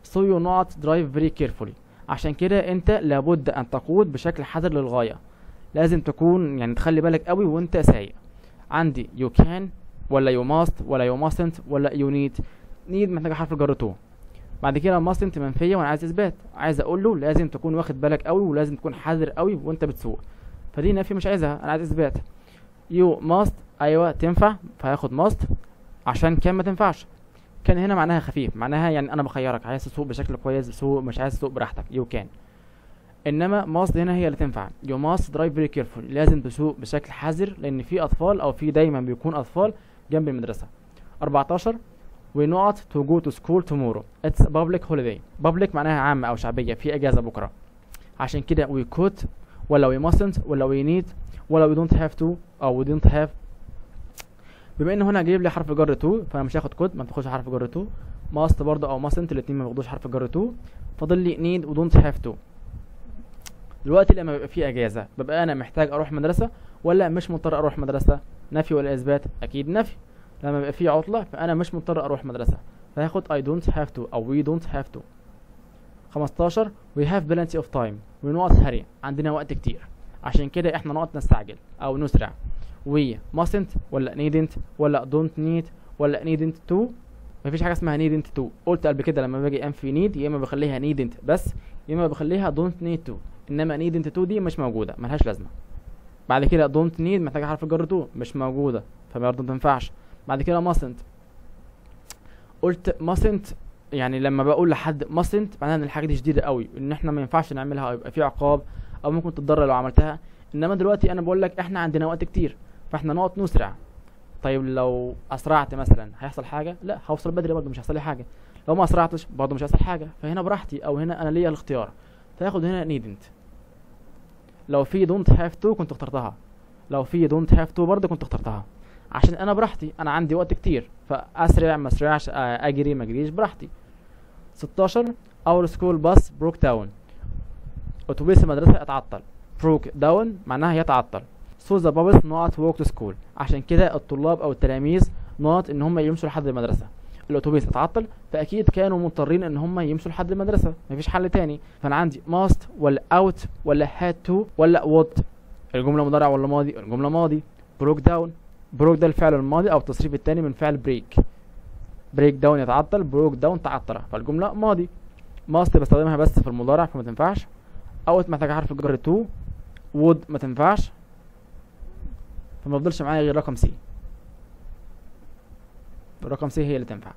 so you not drive very carefully. عشان كده انت لابد ان تقود بشكل حذر للغايه، لازم تكون يعني تخلي بالك قوي وانت سايق. عندي you can ولا you must ولا you mustn't ولا you need. نيد محتاجه حرف الجر تو، بعد كده ماستنت منفيه، وانا عايز اثبات، عايز اقول له لازم تكون واخد بالك قوي ولازم تكون حذر قوي وانت بتسوق، فدي نفي مش عايزها، انا عايز اثبات. يو ماست ايوه تنفع، فهاخد ماست عشان كان ما تنفعش. كان هنا معناها خفيف، معناها يعني انا بخيرك، عايز تسوق بشكل كويس سوق، مش عايز تسوق براحتك يو كان. انما ماست هنا هي اللي تنفع، يو ماست درايف فيري كيرفول، لازم تسوق بشكل حذر لان في اطفال او في دايما بيكون اطفال جنب المدرسه. 14 we not to go to school tomorrow. It's a public holiday. public معناها عامة أو شعبية، في إجازة بكرة. عشان كده we could ولا we mustn't ولا we need ولا we don't have to أو we don't have. بما إن هنا جايب لي حرف جر تو، فأنا مش هاخد could، ما بتاخدش حرف جر تو. must برضه أو mustn't الاتنين ما بياخدوش حرف جر تو. فاضل لي need و don't have to. دلوقتي لما بيبقى في إجازة ببقى أنا محتاج أروح مدرسة ولا مش مضطر أروح مدرسة؟ نفي ولا إثبات؟ أكيد نفي. لما بيبقى في عطلة فأنا مش مضطر أروح مدرسة، فهاخد I don't have to أو we don't have to. 15 we have plenty of time. we not hurry. عندنا وقت كتير، عشان كده إحنا نقعد نستعجل أو نسرع. we mustn't ولا needn't ولا don't need ولا needn't to. مفيش حاجة اسمها needn't to. قلت قبل كده لما باجي في need يا إما بخليها needn't بس، يا إما بخليها don't need to. إنما needn't to دي مش موجودة، ملهاش لازمة. بعد كده don't need محتاجة حرف الجر to، مش موجودة فبرضه متنفعش. بعد كده mustn't، قلت mustn't يعني لما بقول لحد mustn't معناها ان الحاجه دي شديده قوي، ان احنا ما ينفعش نعملها او يبقى في عقاب او ممكن تتضرر لو عملتها. انما دلوقتي انا بقول لك احنا عندنا وقت كتير فاحنا نقعد نسرع. طيب لو اسرعت مثلا هيحصل حاجه؟ لا، هوصل بدري برضه مش هيحصل لي حاجه. لو ما اسرعتش برضه مش هيحصل حاجه، فهنا براحتي، او هنا انا ليا الاختيار، فاخد هنا needn't. لو في دونت هاف تو كنت اخترتها، لو في دونت هاف تو برضه كنت اخترتها، عشان انا براحتي، انا عندي وقت كتير، فاسرع ما اسرعش، اجري ما اجريش براحتي. 16 اور سكول باص بروك داون، اتوبيس المدرسه اتعطل. بروك داون معناها يتعطل. سو ذا بابلز نوت ووك تو سكول، عشان كده الطلاب او التلاميذ نوت ان هم يمشوا لحد المدرسه. الاتوبيس اتعطل فاكيد كانوا مضطرين ان هم يمشوا لحد المدرسه، مفيش حل تاني. فانا عندي must ولا out ولا had to ولا would، الجمله مضارع ولا ماضي؟ الجمله ماضي. بروك داون، بروك ده الفعل الماضي او التصريف الثاني من فعل بريك. بريك داون يتعطل، بروك داون تعطل، فالجمله ماضي. must بستخدمها بس في المضارع فما تنفعش. out محتاجه حرف الجر to. would ما تنفعش، فما بفضلش معايا غير رقم سي. رقم سي هي اللي تنفع.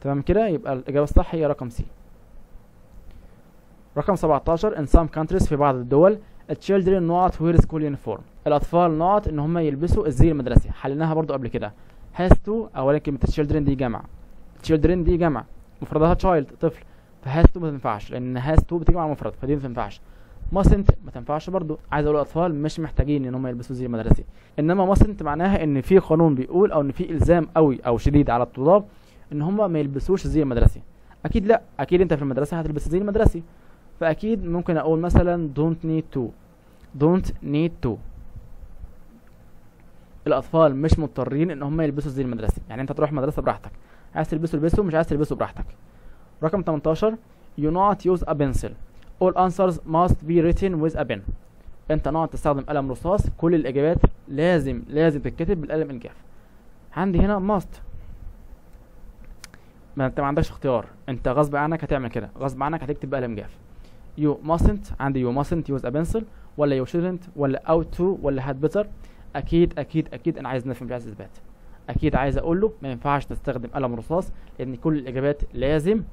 تمام كده، يبقى الاجابه الصح هي رقم سي. رقم 17 in some countries في بعض الدول the children not wear school uniform، الاطفال not ان هم يلبسوا الزي المدرسي، حليناها برضو قبل كده. has to اولا كلمه children دي جمع، children دي جمع مفردها child طفل، فhas to ما تنفعش لان has to بتجمع مفرد فدي ما تنفعش. mustn't ما تنفعش برضو، عايز اقول الاطفال مش محتاجين ان هم يلبسوا زي المدرسي، انما mustn't معناها ان في قانون بيقول او ان في الزام قوي او شديد على الطلاب ان هم ما يلبسوش زي المدرسي. اكيد لا، اكيد انت في المدرسه هتلبس زي المدرسي، فاكيد ممكن اقول مثلا don't need to. don't need to، الاطفال مش مضطرين ان هم يلبسوا زي المدرسي، يعني انت تروح المدرسه براحتك، عايز تلبسه البسه، مش عايز تلبسه براحتك. رقم 18 you not use a pencil، all answers must be written with a pen، انت نوع تستخدم قلم رصاص، كل الاجابات لازم تتكتب بالقلم الجاف. عندي هنا must، ما انت ما عندكش اختيار، انت غصب عنك هتعمل كده، غصب عنك هتكتب بقلم جاف. you mustn't، عندي you mustn't use a pencil ولا you shouldn't ولا ought to ولا had better. اكيد اكيد اكيد انا عايز نفهم، مش عايز اثبات، اكيد عايز اقول له ما ينفعش تستخدم قلم رصاص لان كل الاجابات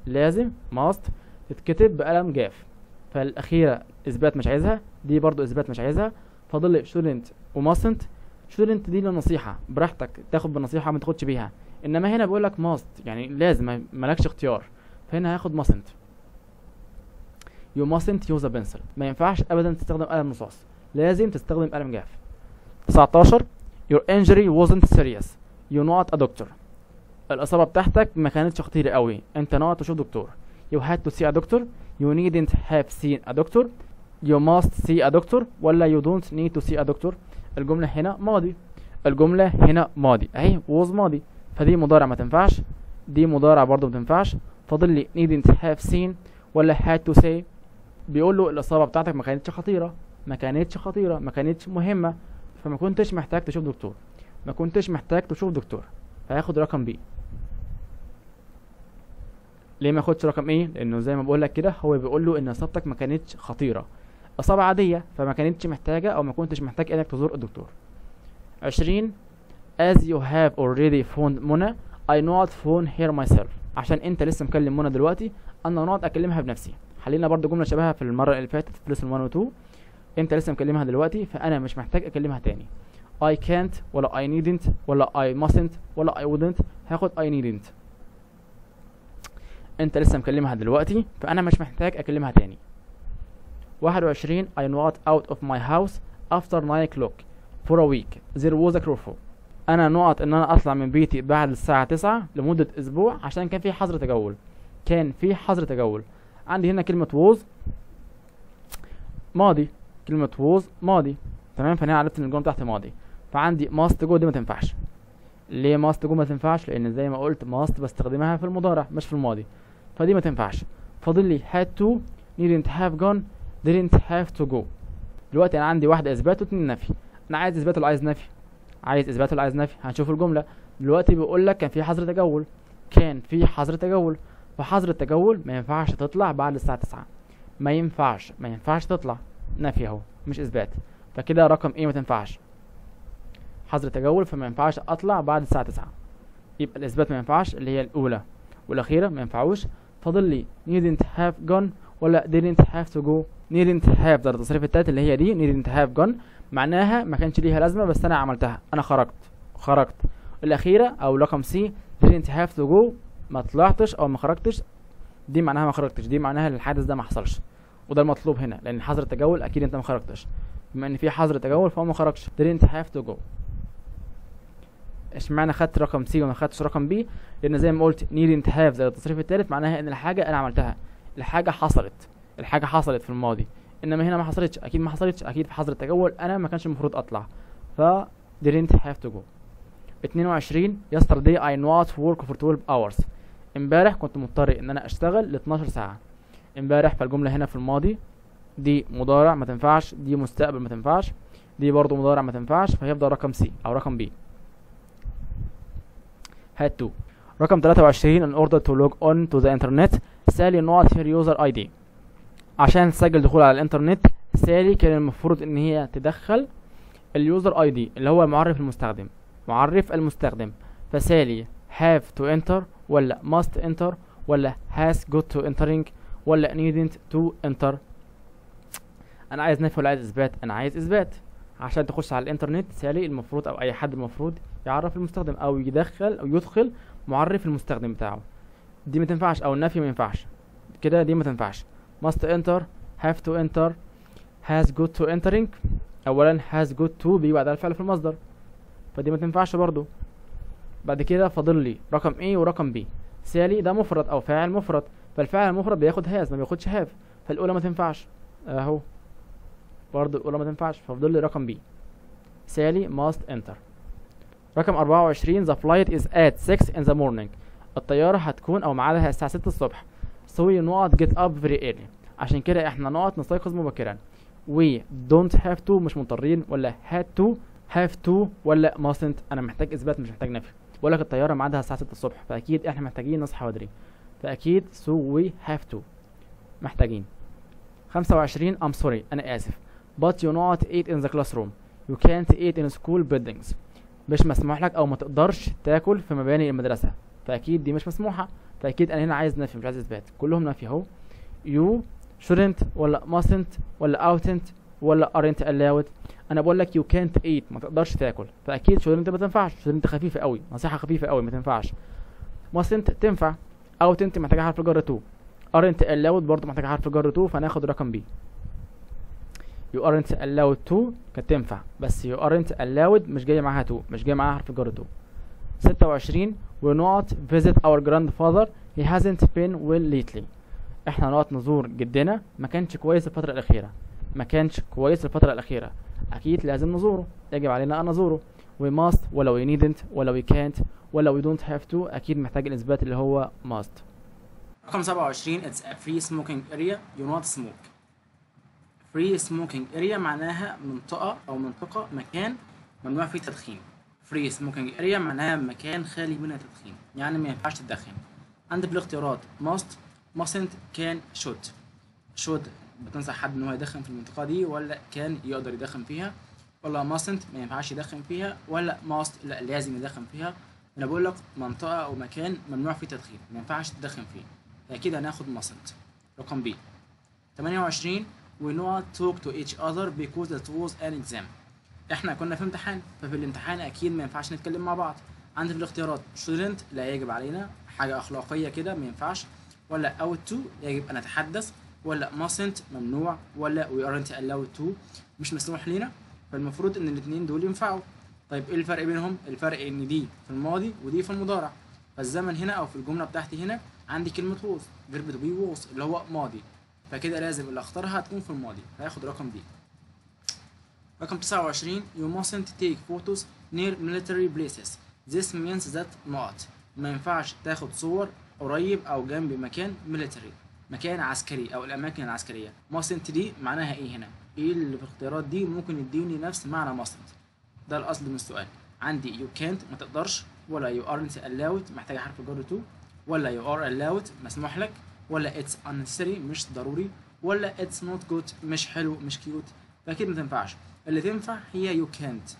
لازم must تتكتب بقلم جاف. فالاخيره اثبات مش عايزها، دي برضو اثبات مش عايزها، فاضل shouldn't و mustn't. shouldn't دي للنصيحه، براحتك تاخد بالنصيحه ما تاخدش بيها، انما هنا بيقول لك must يعني لازم، مالكش اختيار، فهنا هاخد mustn't. you mustn't use a pencil، ما ينفعش ابدا تستخدم قلم رصاص، لازم تستخدم قلم جاف. 19 your injury wasn't serious you not a doctor، الاصابه بتاعتك ما كانتش خطيره قوي، انت not تشوف دكتور. you had to see a doctor، you needn't have seen a doctor، you must see a doctor ولا you don't need to see a doctor. الجملة هنا ماضي، الجملة هنا ماضي اهي، was ماضي، فدي مضارع ما تنفعش، دي مضارع برضو ما تنفعش، فاضل لي needn't have seen ولا had to say. بيقول له الإصابة بتاعتك ما كانتش خطيرة ما كانتش مهمة، فما كنتش محتاج تشوف دكتور، فهاخد رقم B. ليه ما اخدش رقم ايه؟ لانه زي ما بقول لك كده هو بيقول له ان اصابتك ما كانتش خطيره، اصابه عاديه، فما كانتش محتاجه او ما كنتش محتاج انك تزور الدكتور. 20 as you have already phoned منى I not phone here myself، عشان انت لسه مكلم منى دلوقتي انا نقعد اكلمها بنفسي. حلينا برده جمله شبهها في المره اللي فاتت في lesson 1 و 2، انت لسه مكلمها دلوقتي فانا مش محتاج اكلمها تاني. I can't ولا I needn't ولا I mustn't ولا I wouldn't، هاخد I needn't، انت لسه مكلمها دلوقتي فانا مش محتاج اكلمها تاني. 21 I not out of my house after 9 o'clock for a week there was a kerfuffle، انا نقط ان انا اطلع من بيتي بعد الساعه 9 لمده اسبوع عشان كان في حظر تجول. عندي هنا كلمه was ماضي، تمام، فانا عرفت ان الجمله بتاعتي ماضي، فعندي must go دي ما تنفعش. ليه must go ما تنفعش؟ لان زي ما قلت must بستخدمها في المضارع مش في الماضي، فدي ما تنفعش. فاضل لي had to، needn't have gone، didn't have to go. دلوقتي انا عندي واحده اثبات واتنين نفي، انا عايز اثبات ولا عايز نفي؟ عايز اثبات ولا عايز نفي؟ هنشوف الجمله. دلوقتي بيقول لك كان في حظر تجول، فحظر التجول ما ينفعش تطلع بعد الساعه 9، ما ينفعش تطلع، نفي اهو مش اثبات، فكده رقم ايه ما تنفعش، حظر تجول، فما ينفعش اطلع بعد الساعه 9، يبقى الاثبات ما ينفعش اللي هي الاولى والاخيره ما ينفعوش. فاضل لي needn't have gone ولا didn't have to go. needn't have ده التصريف التالت اللي هي دي، needn't have gone معناها ما كانش ليها لازمه بس انا عملتها، انا خرجت. الاخيره او رقم سي didn't have to go ما طلعتش او ما خرجتش، دي معناها ما خرجتش، دي معناها ان الحادث ده ما حصلش، وده المطلوب هنا لان حظر التجول اكيد انت ما خرجتش، بما ان في حظر تجول فهو ما خرجش. didn't have to go. اشمعنى خدت رقم سي وما خدتش رقم بي؟ لان زي ما قلت needn't have زي التصريف الثالث معناها ان الحاجه انا عملتها، الحاجه حصلت، الحاجه حصلت في الماضي، انما هنا ما حصلتش، اكيد ما حصلتش، اكيد في حظر التجول انا ما كانش المفروض اطلع، ف didn't have to go. 22 yesterday I not work for 12 hours. امبارح كنت مضطر ان انا اشتغل ل 12 ساعه. امبارح فالجمله هنا في الماضي، دي مضارع ما تنفعش، دي مستقبل ما تنفعش، دي برضو مضارع ما تنفعش، فهيفضل رقم سي او رقم بي. had to. رقم 23 in order to log on to the internet سالي not her user ID. عشان تسجل دخول على الانترنت سالي كان المفروض ان هي تدخل اليوزر اي دي اللي هو معرف المستخدم، معرف المستخدم، فسالي have to enter ولا must enter ولا has got to entering ولا needn't to enter. انا عايز نفي ولا عايز اثبات؟ انا عايز اثبات. عشان تخش على الانترنت سالي المفروض او اي حد المفروض يعرف المستخدم او يدخل او يدخل معرف المستخدم بتاعه، دي ما تنفعش او النفي ما ينفعش كده، دي ما تنفعش. must enter، have to enter، has got to entering، اولا has got to بيجي بعدها الفعل في المصدر فدي ما تنفعش برضو. بعد كده فاضل لي رقم A ورقم B. سالي ده مفرد او فاعل مفرد، فالفاعل المفرد بياخد هاز ما بياخدش هاف، فالاولى ما تنفعش اهو، برضو الاولى ما تنفعش، ففضل لي رقم B سالي must enter. رقم 24 the flight is at 6 in the morning. الطياره هتكون او ميعادها الساعه 6 الصبح. so we not get up very early. عشان كده احنا نقعد نستيقظ مبكرا. we don't have to مش مضطرين، ولا had to، have to، ولا mustn't. انا محتاج اثبات مش محتاج نفي. بقول لك الطياره ميعادها الساعه 6 الصبح فاكيد احنا محتاجين نصحى بدري، فاكيد so we have to محتاجين. 25 I'm sorry انا اسف but you not eat in the classroom. you can't eat in school buildings. مش مسموح لك او ما تقدرش تاكل في مباني المدرسه، فاكيد دي مش مسموحه، فاكيد انا هنا عايز نفي مش عايز اثبات، كلهم نفي اهو. you shouldn't ولا mustn't ولا oughtn't ولا aren't allowed. انا بقول لك you can't eat ما تقدرش تاكل، فاكيد shouldn't ما تنفعش، shouldn't خفيفه قوي، نصيحه خفيفه قوي ما تنفعش. mustn't تنفع، oughtn't محتاجه حرف جر 2، aren't allowed برضه محتاجه حرف جر 2، فهناخد رقم B. you aren't allowed to كانت تنفع، بس you aren't allowed مش جايه معاها تو، مش جايه معاها حرف جر 2. 26 we not visit our grandfather he hasn't been well lately. احنا نقعد نزور جدنا ما كانش كويس الفتره الاخيره، ما كانش كويس الفتره الاخيره، اكيد لازم نزوره، يجب علينا ان نزوره. we must ولا we needn't ولا we can't ولا we don't have to، اكيد محتاج الاثبات اللي هو must. رقم 27 it's a free smoking area you not smoke. free smoking area معناها منطقه او منطقه مكان ممنوع فيه تدخين. free smoking area معناها مكان خالي من التدخين، يعني ما ينفعش تدخن. عند بالاختيارات must، mustn't، can، should. should بتنصح حد ان هو يدخن في المنطقه دي، ولا can يقدر يدخن فيها، ولا mustn't ما ينفعش يدخن فيها، ولا must لا لازم يدخن فيها. انا بقول لك منطقه او مكان ممنوع فيه تدخين ما ينفعش تدخن فيه، فاكيد هناخد mustn't رقم B. 28 we not talk to each other because it was an exam. احنا كنا في امتحان، ففي الامتحان اكيد ما ينفعش نتكلم مع بعض. عندي الاختيارات shouldn't لا يجب علينا، حاجه اخلاقيه كده ما ينفعش، ولا ought to يجب ان اتحدث، ولا mustn't ممنوع، ولا we aren't allowed to مش مسموح لينا، فالمفروض ان الاثنين دول ينفعوا. طيب ايه الفرق بينهم؟ الفرق ان دي في الماضي ودي في المضارع، فالزمن هنا او في الجمله بتاعتي هنا عندي كلمه was verb to be was اللي هو ماضي، فكده لازم اللي اختارها تكون في الماضي، هاخد رقم دي. رقم 29 you mustn't take photos near military places. this means that not ما ينفعش تاخد صور قريب او جنب مكان military مكان عسكري او الاماكن العسكريه. mustn't دي معناها ايه هنا؟ ايه اللي في الاختيارات دي ممكن يديني نفس معنى mustn't؟ ده الاصل من السؤال. عندي you can't ما تقدرش، ولا you aren't allowed محتاجه حرف جر 2، ولا you are allowed مسموح لك، ولا it's unnecessary مش ضروري، ولا it's not good مش حلو مش كيوت، فاكيد ما تنفعش. اللي تنفع هي you can't.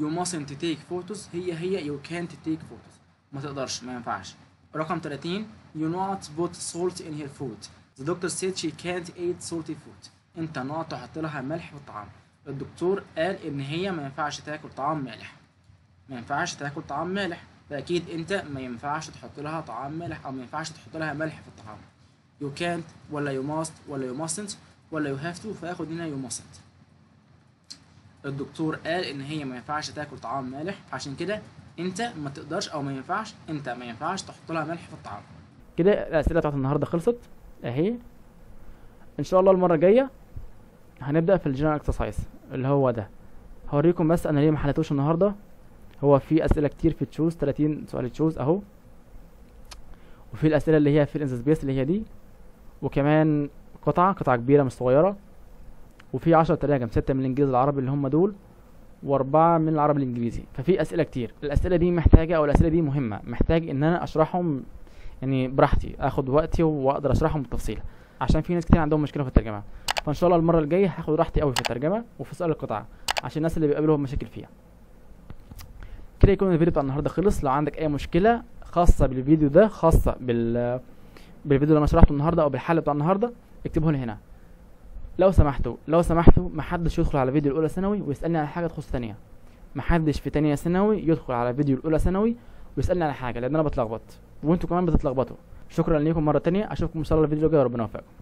you mustn't take photos هي you can't take photos ما تقدرش ما ينفعش. رقم 30 you not put salt in her food. the doctor said she can't eat salty food. انت not تحط لها ملح في الطعام، الدكتور قال ان هي ما ينفعش تاكل طعام مالح، ما ينفعش تاكل طعام مالح، فاكيد انت ما ينفعش تحط لها طعام مالح، او ما ينفعش تحط لها ملح في الطعام. you can't ولا you must ولا you mustn't ولا you have to، فاخد هنا you mustn't. الدكتور قال ان هي ما ينفعش تاكل طعام مالح، عشان كده انت ما تقدرش او ما ينفعش، انت ما ينفعش تحط لها ملح في الطعام. كده الاسئله بتاعت النهارده خلصت اهي. ان شاء الله المره الجايه هنبدا في الجنرال اكسرسايز اللي هو ده، هوريكم بس انا ليه ما حلتوش النهارده. هو في اسئله كتير في تشوز، 30 سؤال تشوز اهو، وفي الاسئله اللي هي في الانزا سبيس اللي هي دي، وكمان قطعه كبيره مش صغيره، وفي 10 تراجم، 6 من الانجليزي العربي اللي هم دول، و4 من العربي الانجليزي. ففي اسئله كتير، الاسئله دي محتاجه، او الاسئله دي مهمه، محتاج ان انا اشرحهم يعني براحتي، اخد وقتي واقدر اشرحهم بالتفصيل، عشان في ناس كتير عندهم مشكله في الترجمه. فان شاء الله المره الجايه هاخد راحتي قوي في الترجمه وفي سؤال القطعه، عشان الناس اللي بيقابلهم مشاكل فيها. كده يكون الفيديو بتاع النهارده خلص. لو عندك اي مشكله خاصه بالفيديو ده، خاصه بالفيديو اللي انا شرحته النهارده، او بالحل بتاع النهارده، اكتبه لي هنا. لو سمحتوا محدش يدخل على فيديو الاولى ثانوي ويسالني على حاجه تخص ثانيه. محدش في ثانيه ثانوي يدخل على فيديو الاولى ثانوي ويسالني على حاجه، لان انا بتلخبط وانتوا كمان بتتلخبطوا. شكرا ليكم مره ثانيه، اشوفكم ان شاء الله الفيديو الجاي، وربنا يوفقكم.